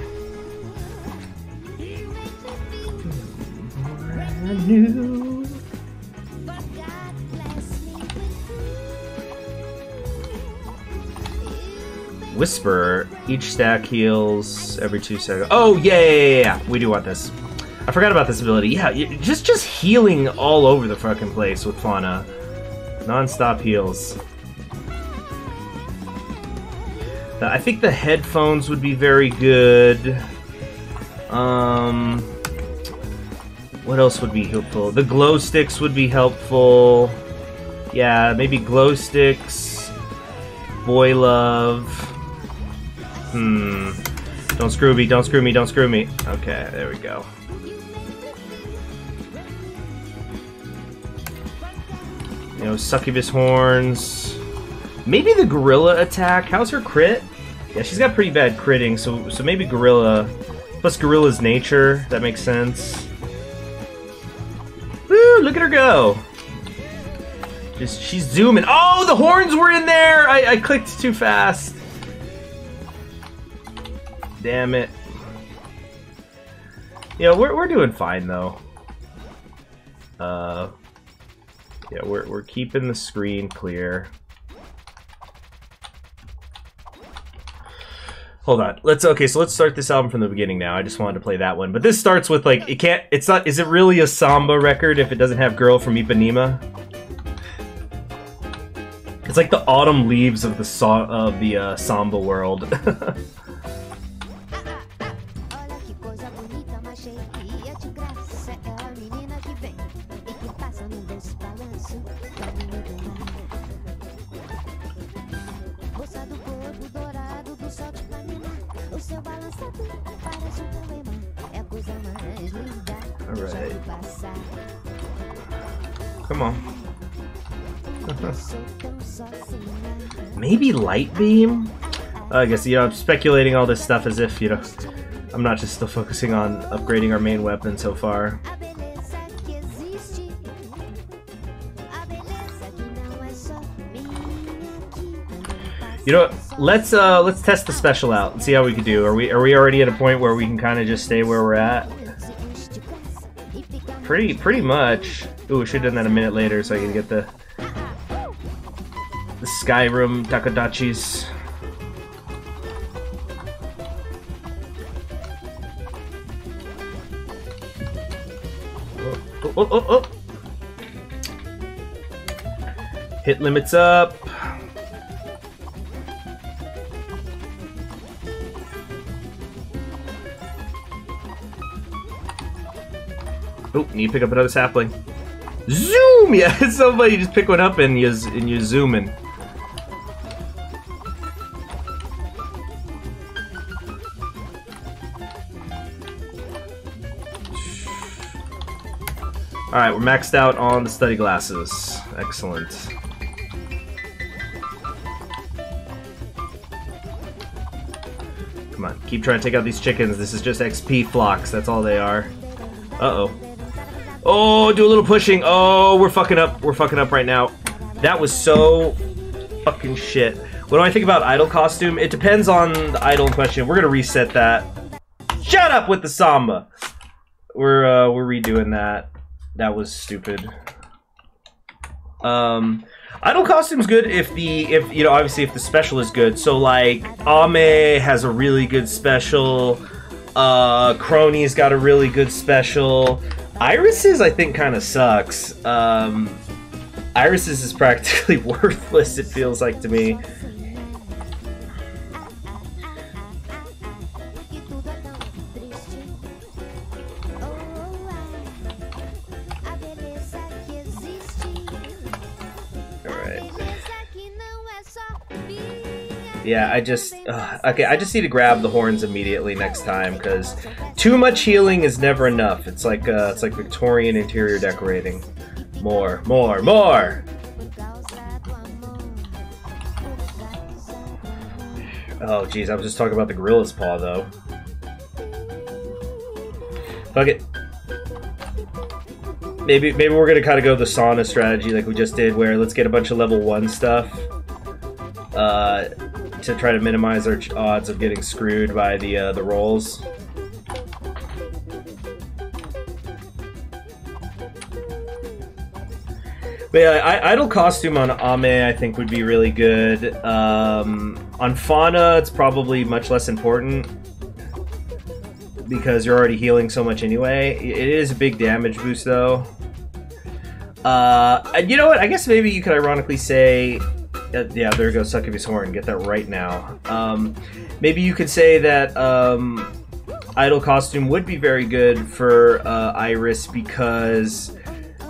Whisper. Each stack heals every 2 seconds. Oh, yeah. We do want this. I forgot about this ability. Yeah, just healing all over the fucking place with Fauna. Non-stop heals. I think the headphones would be very good. What else would be helpful? The glow sticks would be helpful. Yeah, maybe glow sticks. Boy love. Don't screw me, don't screw me, don't screw me. Okay, there we go. You know, succubus horns. Maybe the gorilla attack. How's her crit? Yeah, she's got pretty bad critting, so maybe gorilla. Plus gorilla's nature. That makes sense. Woo! Look at her go. Just she's zooming. Oh, the horns were in there. I clicked too fast. Damn it. Yeah, we're doing fine though. Yeah, we're keeping the screen clear. Hold on. Okay, so let's start this album from the beginning now. I just wanted to play that one. But this starts with, like, is it really a samba record if it doesn't have Girl from Ipanema? It's like the autumn leaves of the samba world. Maybe light beam? I guess, you know, I'm speculating all this stuff as if, you know, I'm not just still focusing on upgrading our main weapon so far. You know what? Let's test the special out and see how we can do. Are we already at a point where we can kind of just stay where we're at? Pretty much. Ooh, I should have done that a minute later so I can get the Skyrim Takodachis. Oh. Hit limits up. Oh, need to pick up another sapling. Zoom! Yeah, it's so funny. You just pick one up and you're zooming. Alright, we're maxed out on the study glasses. Excellent. Come on, keep trying to take out these chickens. This is just XP flocks, that's all they are. Uh-oh. Oh, do a little pushing. Oh, we're fucking up. We're fucking up right now. That was so fucking shit. What do I think about idol costume? It depends on the idol in question. We're gonna reset that. Shut up with the samba! We're redoing that. That was stupid. Idol costume's good if you know, obviously if the special is good. So like Ame has a really good special. Kronii got a really good special. IRyS's I think kind of sucks. IRyS's is practically worthless, it feels like to me. Yeah, okay, I just need to grab the horns immediately next time, because too much healing is never enough. It's like Victorian interior decorating. More! Oh, jeez, I was just talking about the gorilla's paw, though. Fuck it. Maybe we're gonna kind of go the sauna strategy like we just did, where let's get a bunch of level 1 stuff. To try to minimize our odds of getting screwed by the rolls. But yeah, idle costume on Ame I think would be really good. On Fauna it's probably much less important because you're already healing so much anyway. It is a big damage boost though. And you know what? I guess maybe you could ironically say. Yeah, there goes Succubus Horn. Get that right now. Maybe you could say that idol costume would be very good for IRyS because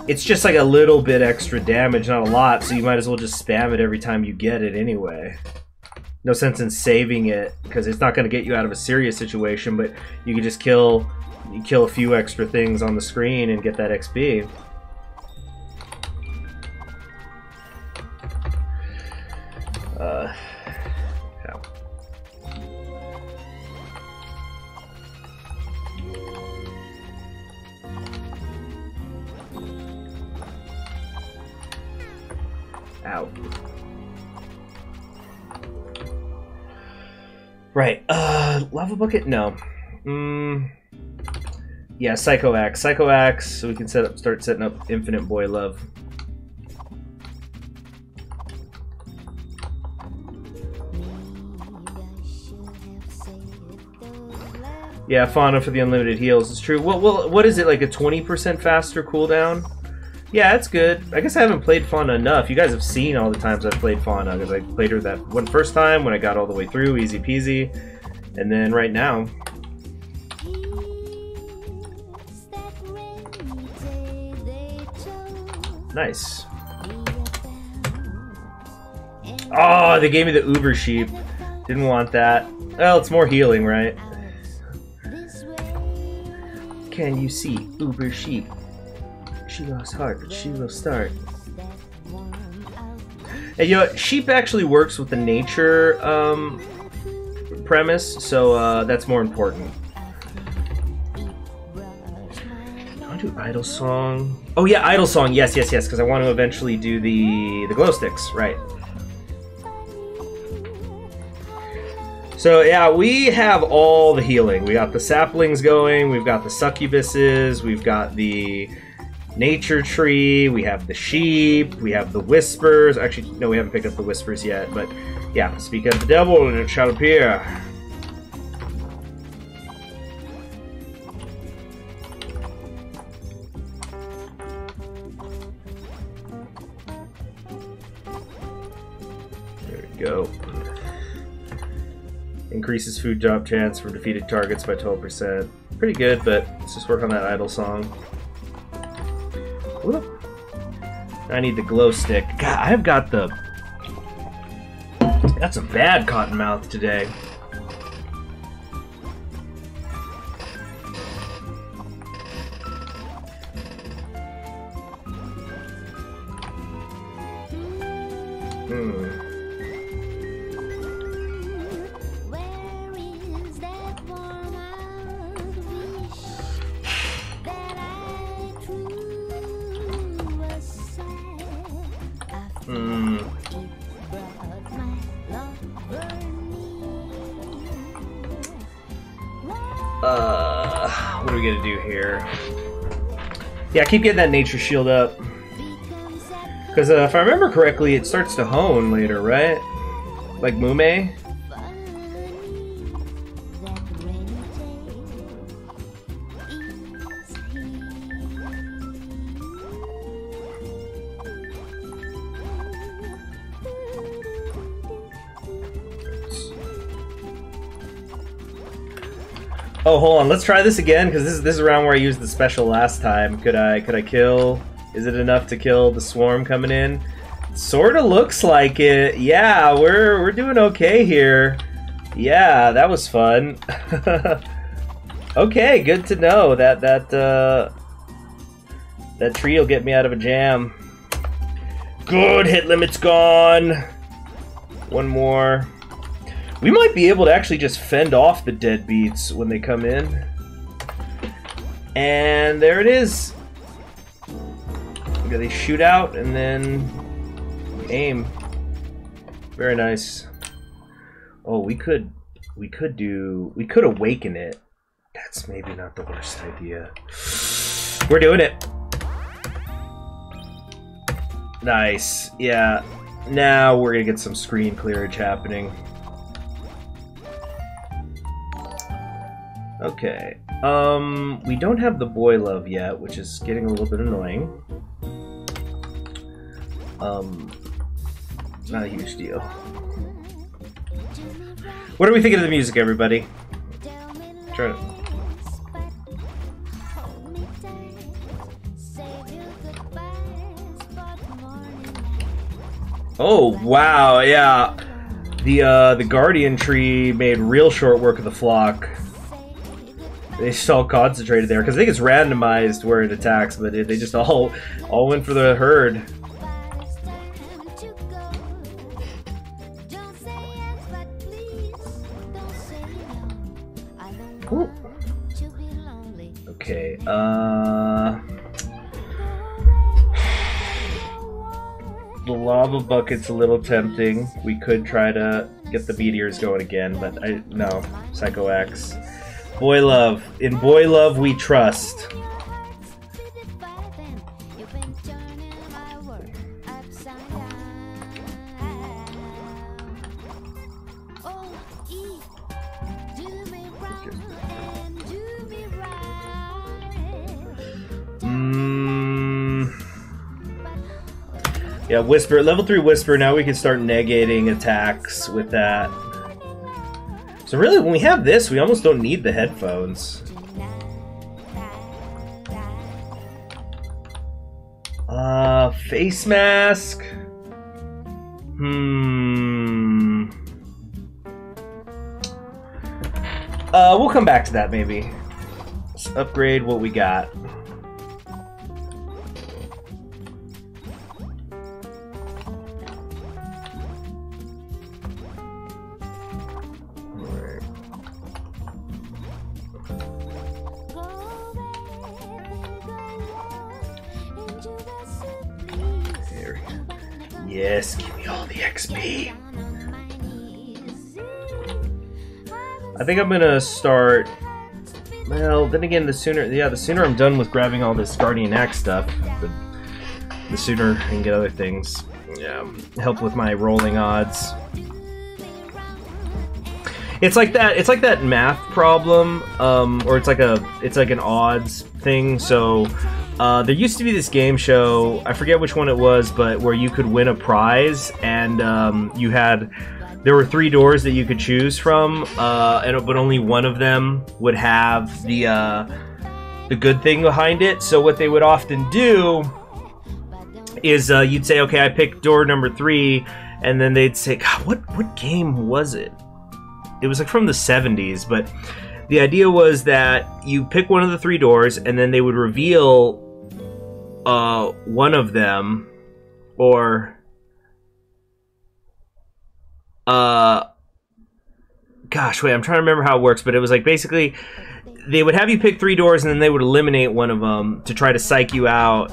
it's just like a little bit extra damage, not a lot, so you might as well just spam it every time you get it anyway. No sense in saving it because it's not going to get you out of a serious situation, but you can just kill a few extra things on the screen and get that XP. out. Right. Lava bucket? No. Yeah, Psycho Axe. Psycho Axe, so we can set up, start setting up Infinite Boy Love. Yeah, Fauna for the unlimited heals. It's true. What is it, like a 20% faster cooldown? Yeah, that's good. I guess I haven't played Fauna enough. You guys have seen all the times I've played Fauna, because I played her that one first time when I got all the way through, easy peasy. And then right now. Nice. Oh, they gave me the Uber Sheep. Didn't want that. Well, it's more healing, right? Can you see Uber Sheep? She lost heart, but she will start. And you know what? Sheep actually works with the nature premise, so that's more important. I want to do Idol Song. Oh yeah, Idol Song. Yes, yes, yes. Because I want to eventually do the glow sticks, right? So yeah, we have all the healing. We got the saplings going, we've got the succubuses, we've got the nature tree, we have the sheep, we have the whispers. Actually, no, we haven't picked up the whispers yet, but yeah, speak of the devil and it shall appear. There we go. Increases food drop chance for defeated targets by 12%. Pretty good, but let's just work on that Idol Song. Whoop. I need the glow stick. God, I've got the... That's a bad cottonmouth today. What are we gonna do here? Yeah, keep getting that nature shield up. Because if I remember correctly, it starts to hone later, right? Like Mumei? Oh, hold on. Let's try this again, because this is the round where I used the special last time. Could I kill? Is it enough to kill the swarm coming in? Sort of looks like it. Yeah, we're doing okay here. Yeah, that was fun. Okay, good to know that tree will get me out of a jam. Good, hit limit's gone. One more. We might be able to actually just fend off the deadbeats when they come in. And there it is. They shoot out and then aim. Very nice. Oh, we could awaken it. That's maybe not the worst idea. We're doing it. Nice. Yeah. Now we're gonna get some screen clearage happening. Okay, we don't have the boy love yet, which is getting a little bit annoying. Not a huge deal. What are we thinking of the music, everybody? Try it. Oh, wow, yeah. The Guardian Tree made real short work of the flock. They just all concentrated there, because I think it's randomized where it attacks, but they just all went for the herd. Ooh. Okay, The lava bucket's a little tempting. We could try to get the meteors going again, but no. Psycho Axe. Boy love. In boy love we trust. Yeah, Whisper. Level 3 Whisper, now we can start negating attacks with that. So really, when we have this, we almost don't need the headphones. Face mask? We'll come back to that, maybe. Let's upgrade what we got. Yes, give me all the XP. I think I'm gonna start. Well, then again, the sooner I'm done with grabbing all this Guardian Axe stuff, the sooner I can get other things. Yeah, help with my rolling odds. It's like that. It's like that math problem, or it's like an odds thing. So. There used to be this game show, I forget which one it was, but where you could win a prize, and there were 3 doors that you could choose from, but only one of them would have the good thing behind it. So what they would often do is you'd say, okay, I picked door number 3, and then they'd say, God, what game was it? It was like from the 70s, but the idea was that you pick one of the 3 doors, and then they would reveal one of them, or gosh, wait, I'm trying to remember how it works, but it was like basically they would have you pick 3 doors, and then they would eliminate one of them to try to psych you out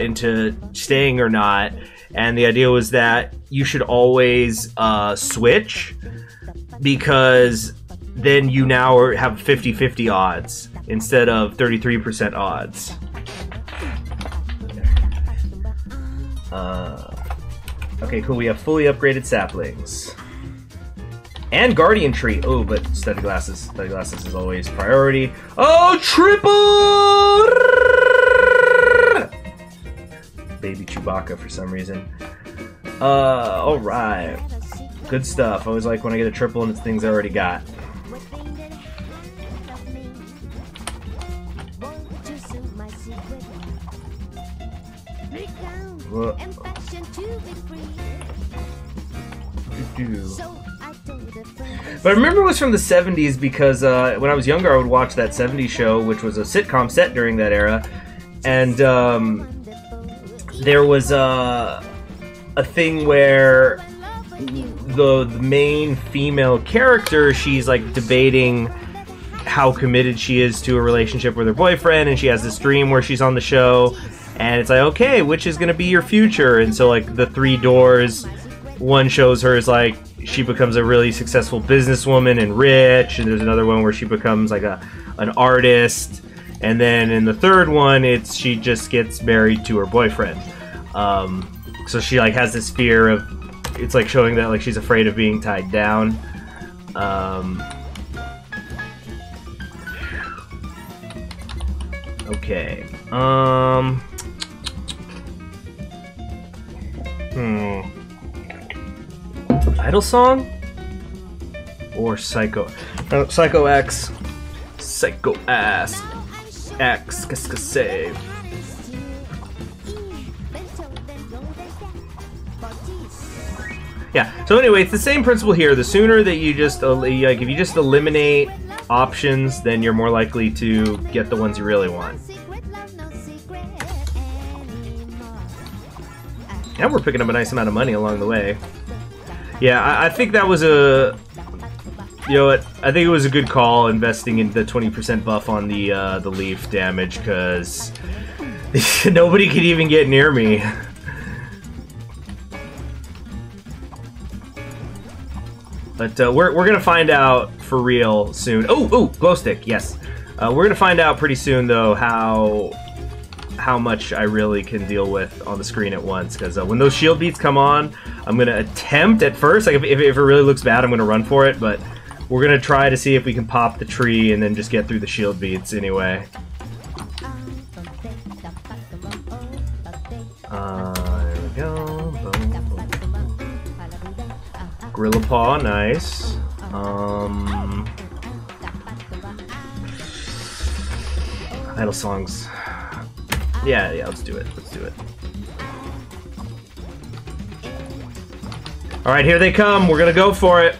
into staying or not. And the idea was that you should always switch, because then you now have 50-50 odds instead of 33% odds. Okay, cool. We have fully upgraded saplings and guardian tree. Oh, but study glasses is always priority. Oh, triple baby Chewbacca for some reason. All right, good stuff. I always like when I get a triple and it's things I already got. But I remember it was from the 70s because when I was younger I would watch that 70s show, which was a sitcom set during that era, and there was a thing where the main female character, she's like debating how committed she is to a relationship with her boyfriend, and she has this dream where she's on the show. And it's like, okay, which is going to be your future? And so, like, the 3 doors, one shows her as, like, she becomes a really successful businesswoman and rich. And there's another one where she becomes, like, an artist. And then in the 3rd one, it's she just gets married to her boyfriend. So she, like, has this fear of... It's, like, showing that, like, she's afraid of being tied down. Okay. Idol Song or Psycho? Psycho Axe. Psycho Axe. Axe. Qu'est-ce que c'est? Yeah. So anyway, it's the same principle here. The sooner that you just like, if you just eliminate options, then you're more likely to get the ones you really want. And we're picking up a nice amount of money along the way. Yeah, I think that was a... You know what? I think it was a good call investing in the 20% buff on the leaf damage, because nobody could even get near me. But we're gonna find out for real soon. Oh, glow stick, yes. We're gonna find out pretty soon though how much I really can deal with on the screen at once, because when those shield beats come on, I'm gonna attempt at first, like if it really looks bad, I'm gonna run for it, but we're gonna try to see if we can pop the tree and then just get through the shield beats anyway. There we go. Gorilla Paw, nice. Idle Songs. Yeah, let's do it. Let's do it. Alright, here they come. We're gonna go for it.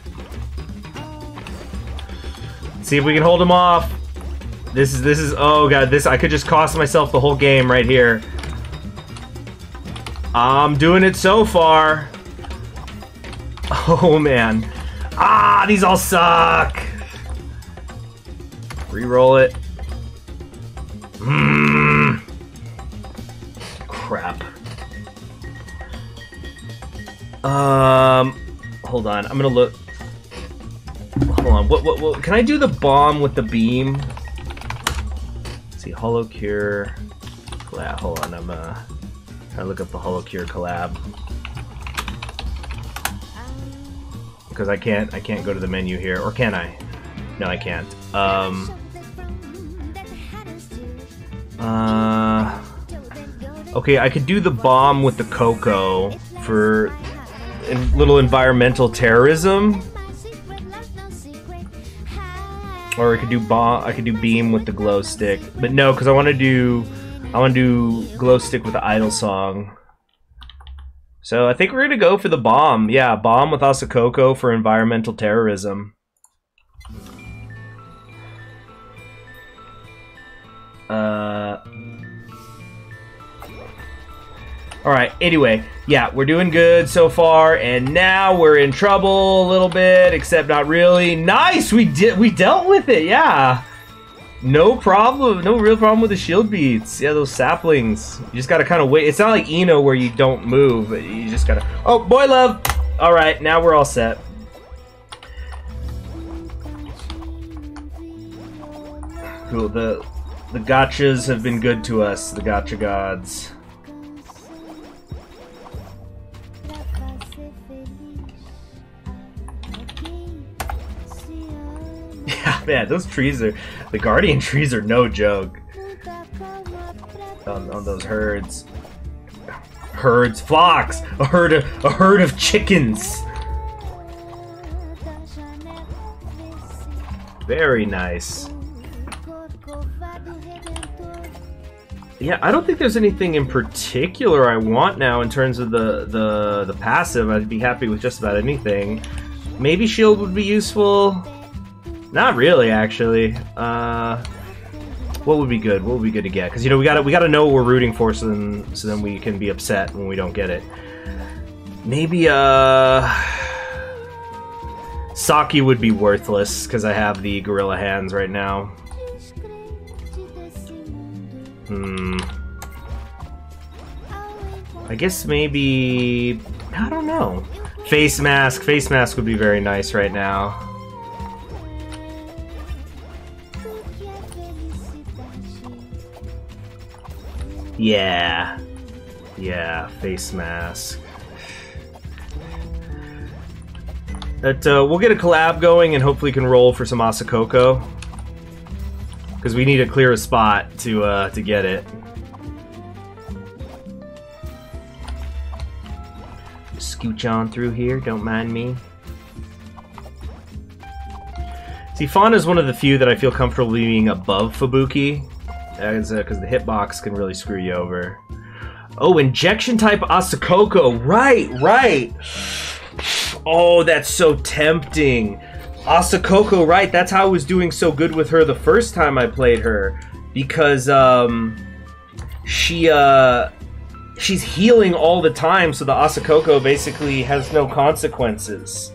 See if we can hold them off. This is oh god, I could just cost myself the whole game right here. I'm doing it so far. Oh man. Ah, these all suck. Reroll it. Crap. Hold on. I'm gonna look. Hold on. What? Can I do the bomb with the beam? Let's see. HoloCure collab. Hold on. I'm trying to look up the HoloCure collab because I can't go to the menu here, or can I? No, I can't. Okay, I could do the bomb with the cocoa for a little environmental terrorism, or I could do beam with the glow stick. But no, because I want to do glow stick with the idle song. So I think we're gonna go for the bomb. Yeah, bomb with Asacoco for environmental terrorism. Alright, anyway, yeah, we're doing good so far, and now we're in trouble a little bit, except not really. Nice! We dealt with it, yeah! No problem, no real problem with the shield beats. Yeah, those saplings. You just gotta kinda wait. It's not like Ino where you don't move, but you just gotta... Oh, boy love! Alright, now we're all set. Cool, the gotchas have been good to us, the gotcha gods. Man, those trees are... The guardian trees are no joke. On those herds. Herds. Flocks! A herd of chickens! Very nice. Yeah, I don't think there's anything in particular I want now in terms of the passive. I'd be happy with just about anything. Maybe shield would be useful. Not really, actually. What would be good? What would be good to get? Because, you know, we gotta know what we're rooting for, so then we can be upset when we don't get it. Maybe, Saki would be worthless, because I have the gorilla hands right now. I guess maybe... I don't know. Face mask. Face mask would be very nice right now. Yeah, face mask. But we'll get a collab going and hopefully can roll for some Asacoco, because we need to clear a spot to get it. Scooch on through here, don't mind me. See, Fauna is one of the few that I feel comfortable being above Fubuki, because the hitbox can really screw you over. Oh, injection type Asacoco. Right. Oh, that's so tempting. Asacoco, right. That's how I was doing so good with her the first time I played her. Because, she's healing all the time, so the Asacoco basically has no consequences.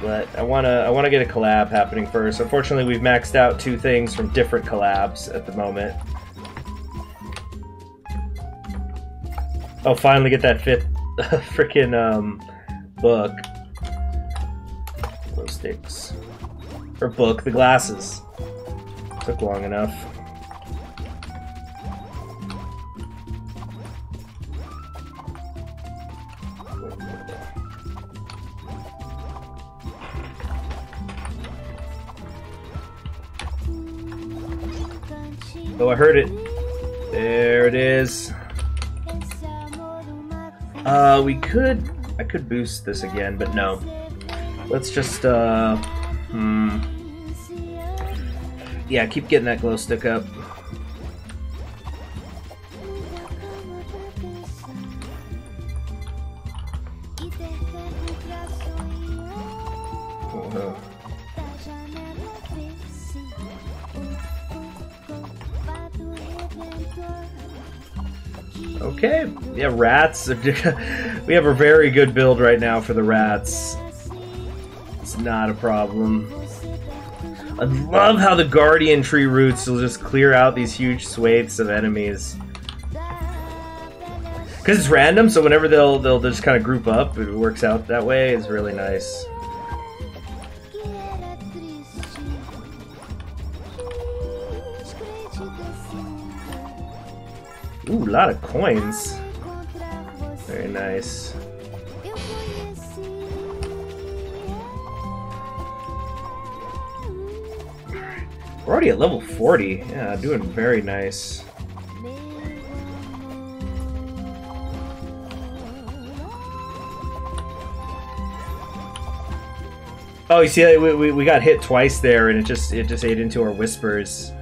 But I wanna get a collab happening first. Unfortunately, we've maxed out two things from different collabs at the moment. Oh, finally get that fifth frickin' book. sticks. Or book the glasses. Took long enough. Oh, I heard it. There it is. I could boost this again, but no. Let's just, yeah, keep getting that glow stick up. Okay, yeah, rats. We have a very good build right now for the rats. It's not a problem. I love how the Guardian Tree roots will just clear out these huge swathes of enemies. Because it's random, so whenever they'll just kind of group up, it works out that way. It's really nice. Ooh, a lot of coins. Very nice. We're already at level 40. Yeah, doing very nice. Oh, you see, we got hit twice there, and it just ate into our whispers.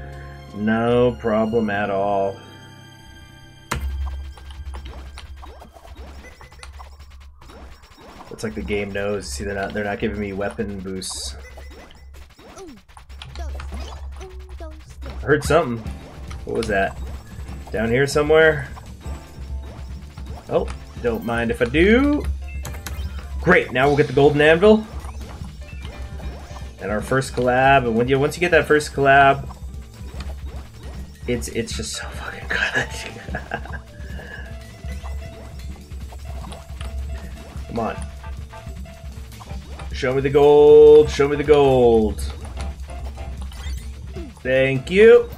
No problem at all. It's like the game knows. See, they're not giving me weapon boosts. I heard something. What was that? Down here somewhere? Oh, don't mind if I do. Great, now we'll get the golden anvil. And our first collab. And once you get that first collab, it's just so fucking good. Come on. Show me the gold. Show me the gold. Thank you.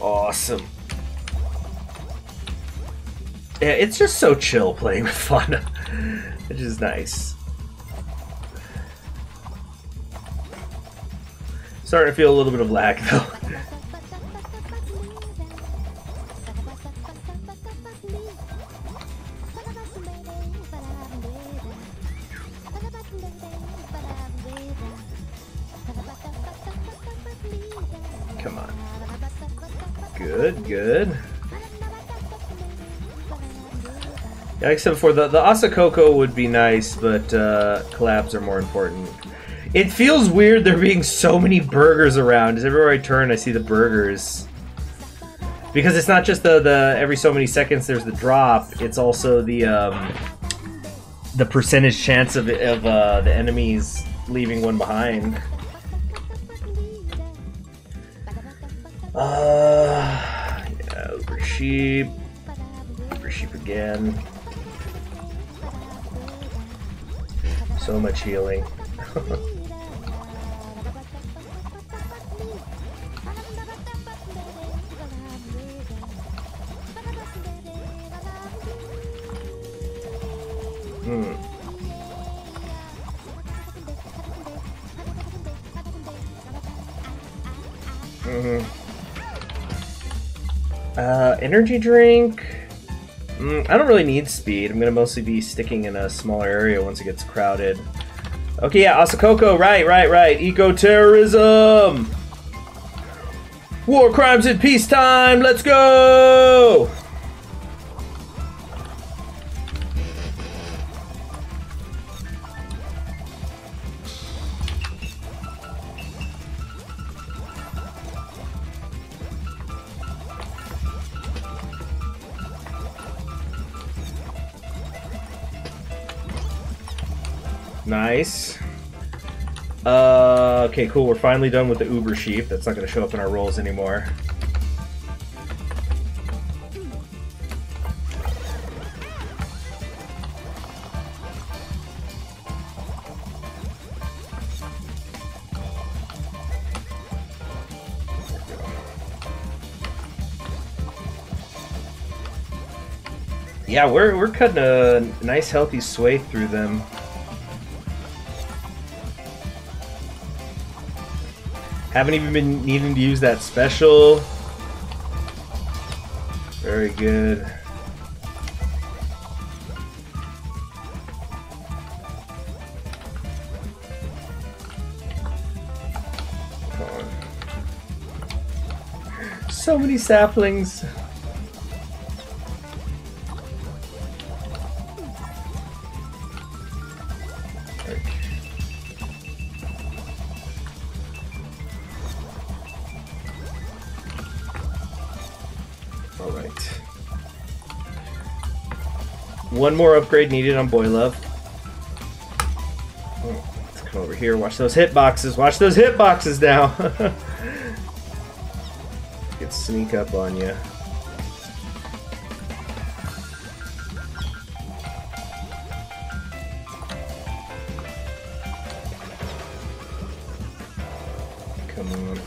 Awesome. Yeah, it's just so chill playing with Fauna, which is nice. Starting to feel a little bit of lag though. Good. Yeah, like I said before, the Asacoco would be nice, but collabs are more important. It feels weird there being so many burgers around. Everywhere I turn, I see the burgers. Because it's not just the every so many seconds there's the drop. It's also the percentage chance of the enemies leaving one behind. Sheep. For sheep again. So much healing. Energy drink. I don't really need speed. I'm gonna mostly be sticking in a smaller area once it gets crowded. Okay, yeah, Asacoco. Right. Eco-terrorism. War crimes in peacetime. Let's go. Nice. Okay, cool. We're finally done with the Uber sheep. That's not going to show up in our rolls anymore. Yeah, we're cutting a nice healthy sway through them. Haven't even been needing to use that special. Very good. So many saplings. All right. One more upgrade needed on Boy Love. Oh, let's come over here. Watch those hitboxes. Watch those hitboxes now. Sneak up on you. Come on.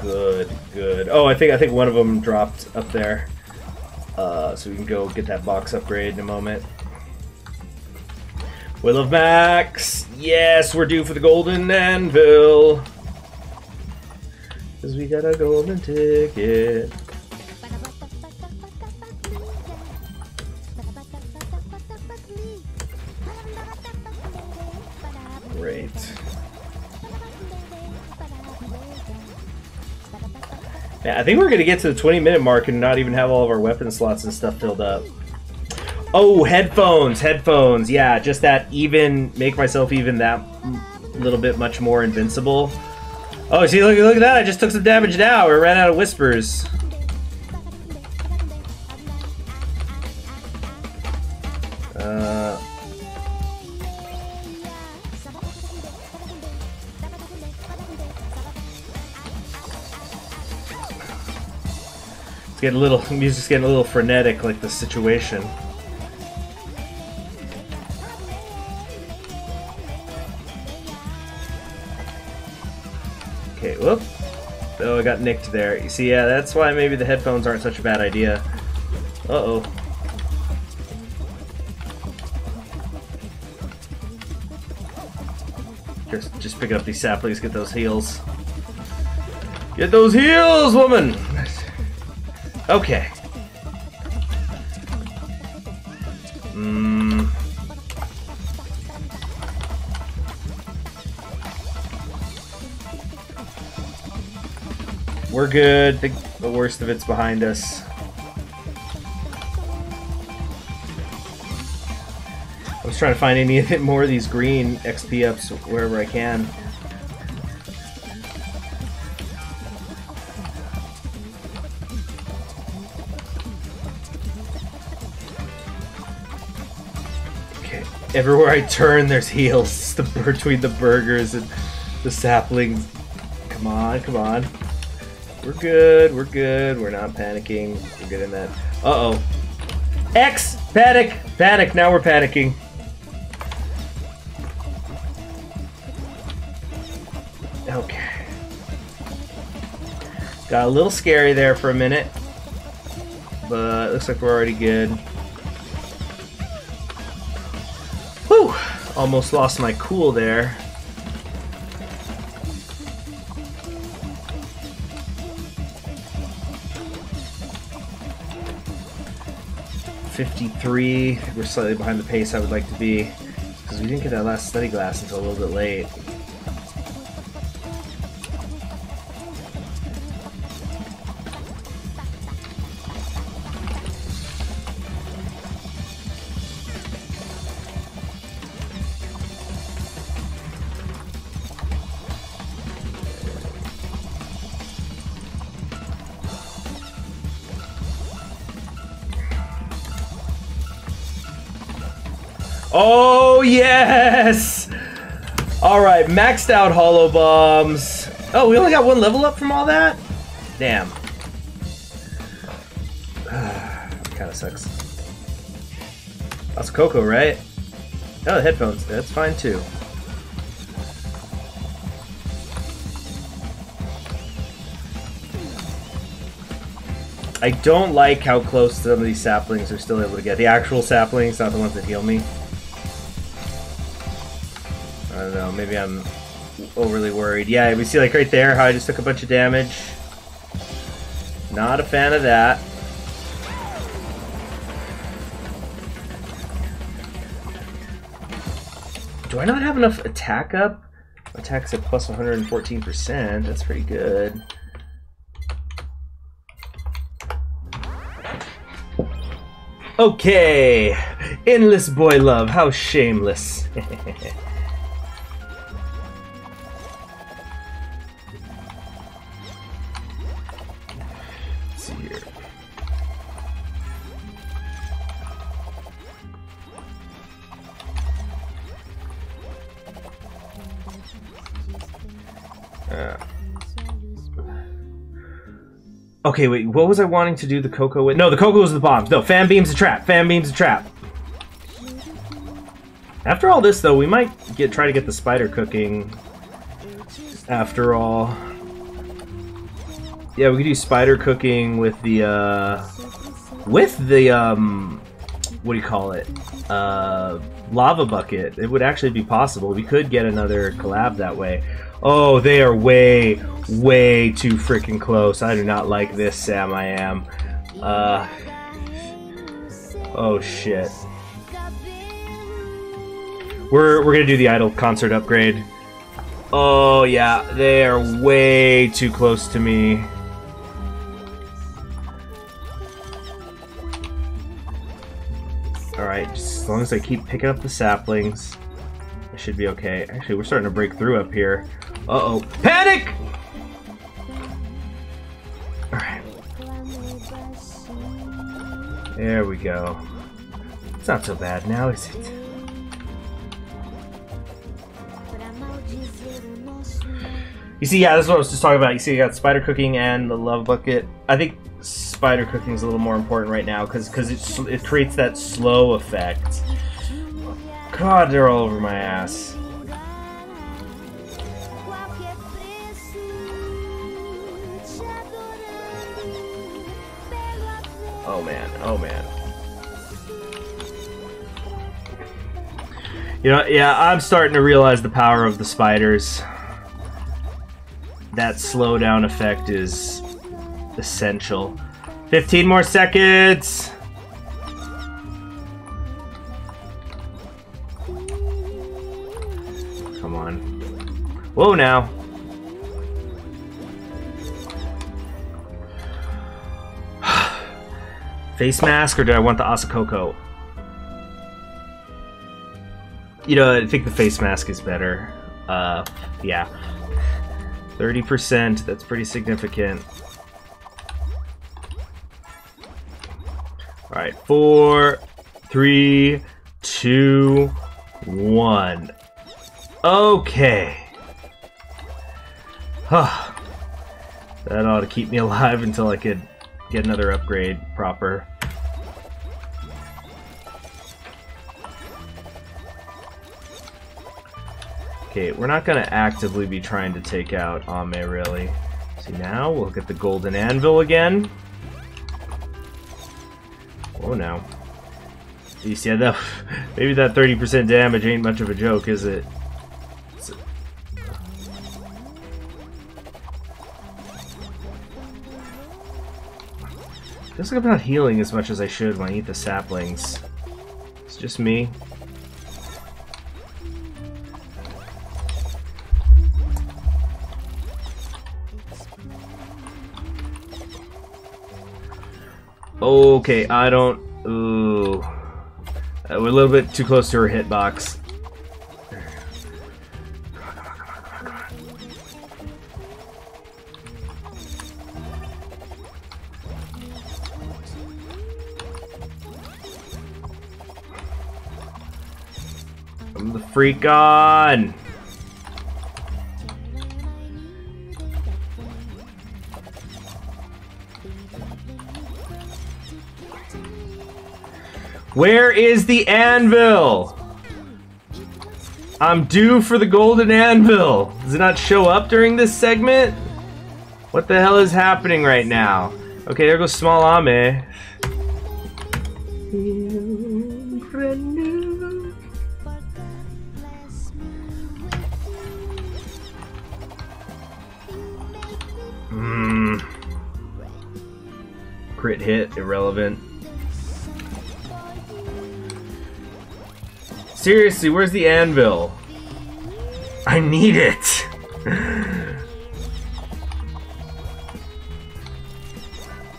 Good, good. Oh, I think one of them dropped up there. So we can go get that box upgrade in a moment. Will of Max! Yes, we're due for the golden anvil! Because we got a golden ticket. Great. Yeah, I think we're gonna get to the 20-minute mark and not even have all of our weapon slots and stuff filled up. Oh, headphones, headphones. Yeah, just that even, make myself even that little bit much more invincible. Oh, see, look at that. I just took some damage now. I ran out of whispers. It's getting a little, music's getting a little frenetic, like the situation. Whoop. Oh, I got nicked there. You see, yeah, that's why maybe the headphones aren't such a bad idea. Uh-oh. Just pick up these saplings, get those heals. Get those heals, woman! Okay. We're good. I think the worst of it's behind us. I was trying to find any more of these green XP ups wherever I can. Okay. Everywhere I turn, there's heals. The between the burgers and the saplings. Come on, come on. We're good, we're good, we're not panicking, we're good in that. Uh-oh. X! Panic! Panic, now we're panicking. Okay. Got a little scary there for a minute, but it looks like we're already good. Whew! Almost lost my cool there. We're slightly behind the pace I would like to be, because we didn't get that last study glass until a little bit late. Oh, yes! Alright, maxed out holo bombs. Oh, we only got one level up from all that? Damn. Kinda sucks. That's Coco, right? Oh, the headphones. That's fine, too. I don't like how close some of these saplings are still able to get. The actual saplings, not the ones that heal me. I don't know, maybe I'm overly worried. Yeah, we see like right there how I just took a bunch of damage. Not a fan of that. Do I not have enough attack up? Attack's at plus 114%, that's pretty good. Okay! Endless boy love, how shameless. Okay, wait, what was I wanting to do the cocoa with? No, the cocoa was the bombs. No, fan beam's a trap. Fan beam's a trap. After all this, though, we might try to get the spider cooking. After all. Yeah, we could do spider cooking with the what do you call it? Lava bucket. It would actually be possible. We could get another collab that way. Oh, they are way, way too freaking close. I do not like this, Sam. I am. Oh shit. We're gonna do the idol concert upgrade. Oh yeah, they are way too close to me. All right, just as long as I keep picking up the saplings, I should be okay. Actually, we're starting to break through up here. Uh-oh. Panic! Alright. There we go. It's not so bad now, is it? You see, yeah, this is what I was just talking about. You see, you got spider cooking and the love bucket. I think spider cooking is a little more important right now because it creates that slow effect. God, they're all over my ass. Oh man, oh man. You know, yeah, I'm starting to realize the power of the spiders. That slowdown effect is essential. 15 more seconds! Come on. Whoa now! Face mask, or do I want the Asacoco? You know, I think the face mask is better. Yeah. 30%, that's pretty significant. Alright, 4, 3, 2, 1. Okay. Huh. That ought to keep me alive until I could get another upgrade proper. Okay, we're not gonna actively be trying to take out Ame, really. See, now we'll get the golden anvil again. Oh no. You see, that maybe that 30% damage ain't much of a joke, is it? Feels like I'm not healing as much as I should when I eat the saplings. It's just me. Okay, I don't... Ooh. We're a little bit too close to her hitbox. I'm the freak on! Where is the anvil? I'm due for the golden anvil. Does it not show up during this segment? What the hell is happening right now? Okay, there goes small Ame. Crit hit, irrelevant. Seriously, where's the anvil? I need it!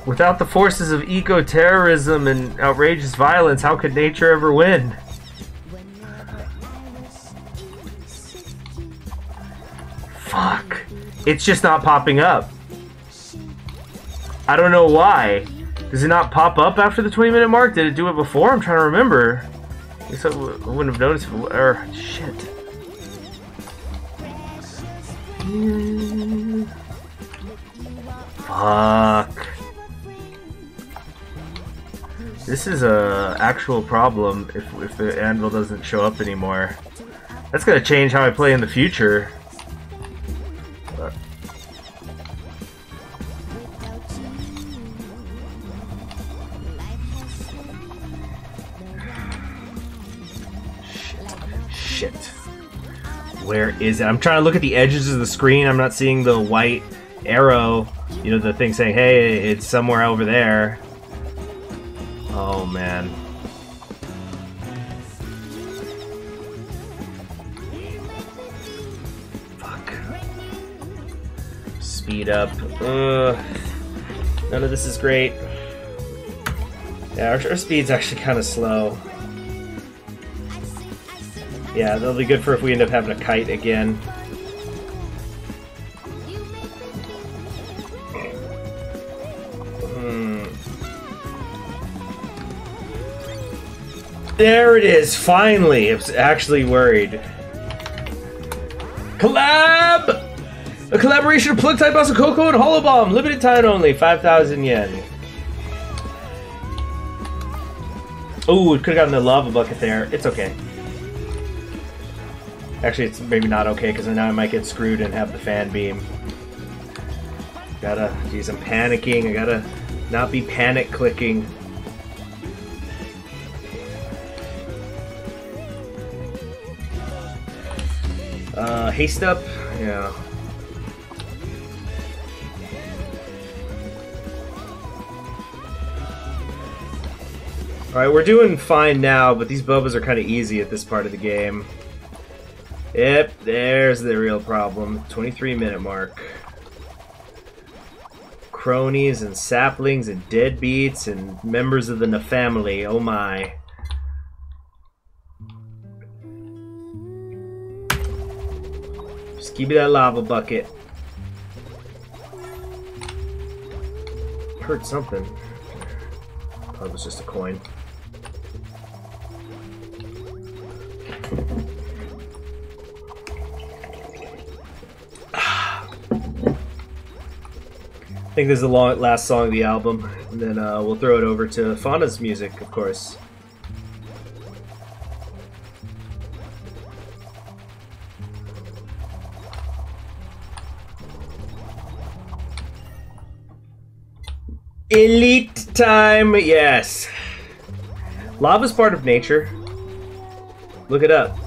Without the forces of eco-terrorism and outrageous violence, how could nature ever win? Fuck. It's just not popping up. I don't know why. Does it not pop up after the 20-minute mark? Did it do it before? I'm trying to remember. I guess I wouldn't have noticed if it was, or shit. Fuck. This is a actual problem if the anvil doesn't show up anymore. That's gonna change how I play in the future. Where is it? I'm trying to look at the edges of the screen. I'm not seeing the white arrow, you know, the thing saying, hey, it's somewhere over there. Oh, man. Fuck. Speed up. None of this is great. Yeah, our speed's actually kind of slow. Yeah, that'll be good for if we end up having a kite again. There it is, finally! I was actually worried. Collab! A collaboration of Plug Type Asacoco and Holobomb! Limited time only, 5,000 yen. Ooh, it could've gotten the lava bucket there. It's okay. Actually, it's maybe not okay, because now I might get screwed and have the fan beam. Gotta... Geez, I'm panicking. I gotta not be panic clicking. Haste up? Yeah. Alright, we're doing fine now, but these Bubbas are kind of easy at this part of the game. Yep, there's the real problem. 23-minute mark. Cronies and saplings and deadbeats and members of the Na family. Oh my. Just give me that lava bucket. Heard something. Probably was just a coin. I think this is the last song of the album, and then we'll throw it over to Fauna's music, of course. Elite time, yes. Lava's part of nature. Look it up.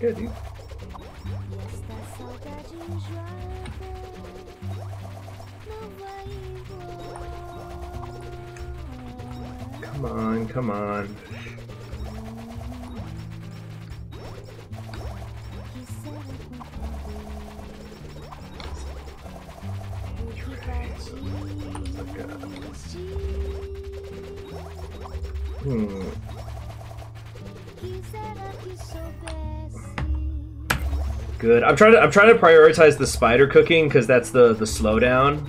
Good, dude. Come on, come on. Good. I'm trying to prioritize the spider cooking because that's the slowdown,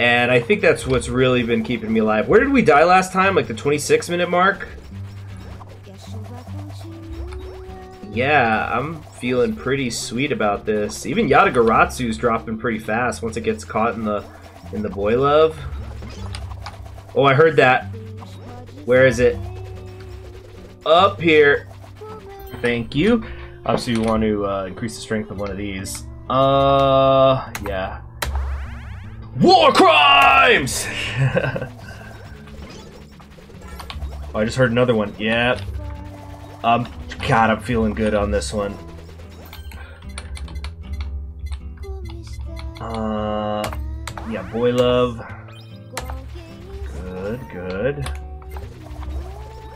and I think that's what's really been keeping me alive. Where did we die last time? Like the 26-minute mark? Yeah, I'm feeling pretty sweet about this. Even Yatagarasu's dropping pretty fast once it gets caught in the boy love. Oh, I heard that. Where is it? Up here. Thank you. Obviously, we want to increase the strength of one of these. Yeah. War crimes! Oh, I just heard another one. Yep. God, I'm feeling good on this one. Yeah, boy love. Good, good.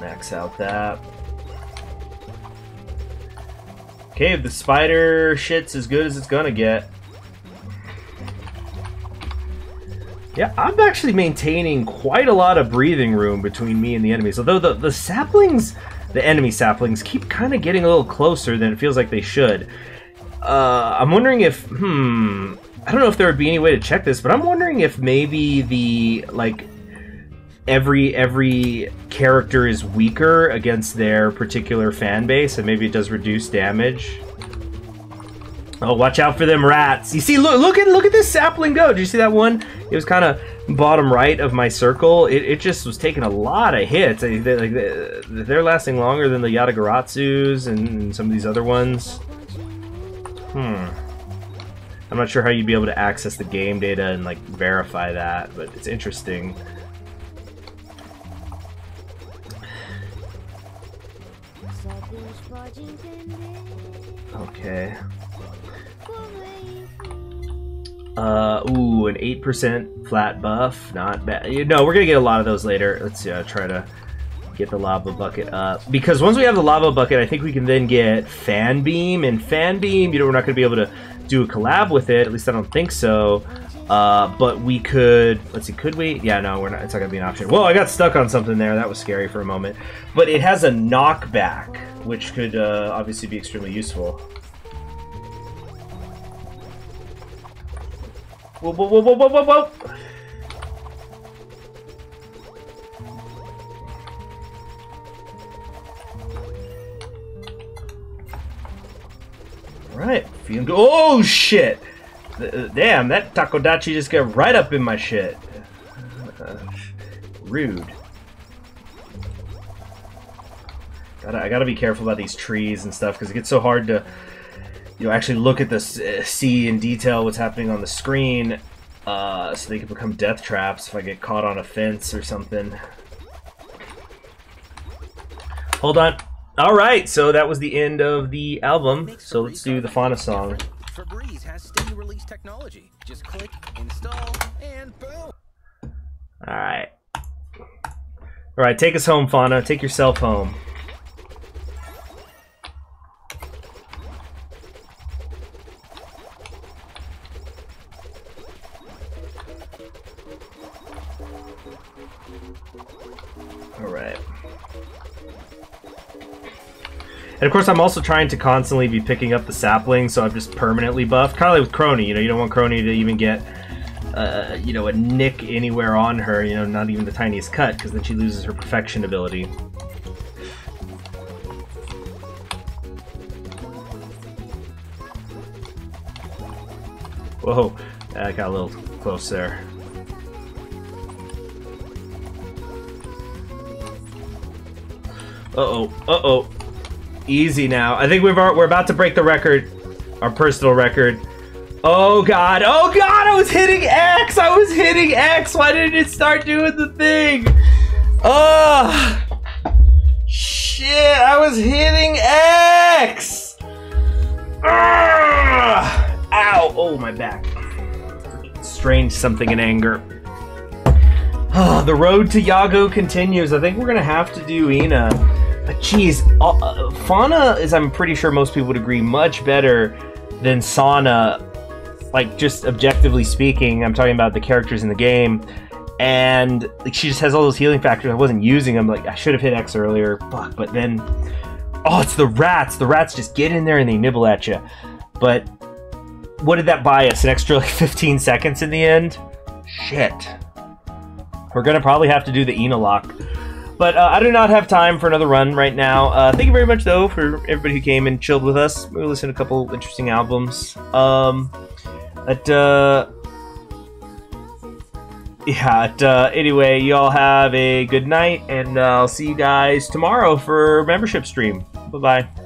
Max out that. Okay, the spider shit's as good as it's gonna get. Yeah, I'm actually maintaining quite a lot of breathing room between me and the enemies. Although the saplings, the enemy saplings, keep kind of getting a little closer than it feels like they should. I'm wondering if, I don't know if there would be any way to check this, but I'm wondering if maybe the, like, every character is weaker against their particular fan base, and maybe it does reduce damage. Oh, watch out for them rats! You see, look at this sapling go! Did you see that one? It was kind of bottom right of my circle. It just was taking a lot of hits. They're lasting longer than the Yatagarasus and some of these other ones. I'm not sure how you'd be able to access the game data and like verify that, but it's interesting. Okay. Ooh, an 8% flat buff. Not bad. You know, we're gonna get a lot of those later. Let's see, try to get the lava bucket up. Because once we have the lava bucket, I think we can then get Fan Beam. And Fan Beam, you know, we're not gonna be able to do a collab with it. At least I don't think so. But we could... Let's see, could we? Yeah, no, we're not. It's not gonna be an option. Whoa, I got stuck on something there. That was scary for a moment. But it has a knockback, which could obviously be extremely useful. Whoa, whoa, whoa, whoa, whoa, whoa, whoa! Alright, feeling good. Oh, shit! Damn, that Takodachi just got right up in my shit. Rude. I gotta be careful about these trees and stuff, because it gets so hard to... You know, actually look at this, see in detail what's happening on the screen, so they can become death traps if I get caught on a fence or something. Hold on. All right, so that was the end of the album. So let's do the Fauna song. Febreze has steady release technology. Just click, install, and boom. All right. All right, take us home, Fauna. Take yourself home. And of course, I'm also trying to constantly be picking up the sapling, so I'm just permanently buffed. Kind of like with Kronii, you know, you don't want Kronii to even get, you know, a nick anywhere on her, you know, not even the tiniest cut, because then she loses her perfection ability. Whoa, that got a little close there. Uh-oh, uh-oh. Easy now. I think we're about to break the record, our personal record. Oh god! Oh god! I was hitting X! I was hitting X! Why didn't it start doing the thing? Oh shit! I was hitting X! Ow! Oh my back. Strange something in anger. Oh, the road to Yagoo continues. I think we're gonna have to do Ina. Jeez, Fauna is, I'm pretty sure most people would agree, much better than Sana, like, just objectively speaking. I'm talking about the characters in the game, and like, she just has all those healing factors. I wasn't using them, like, I should have hit X earlier, fuck, but then, oh, it's the rats! The rats just get in there and they nibble at you, but what did that buy us, an extra, like, 15 seconds in the end? Shit. We're gonna probably have to do the Ina lock. But I do not have time for another run right now. Thank you very much, though, for everybody who came and chilled with us. We listened to a couple interesting albums. Anyway, y'all have a good night, and I'll see you guys tomorrow for membership stream. Bye-bye.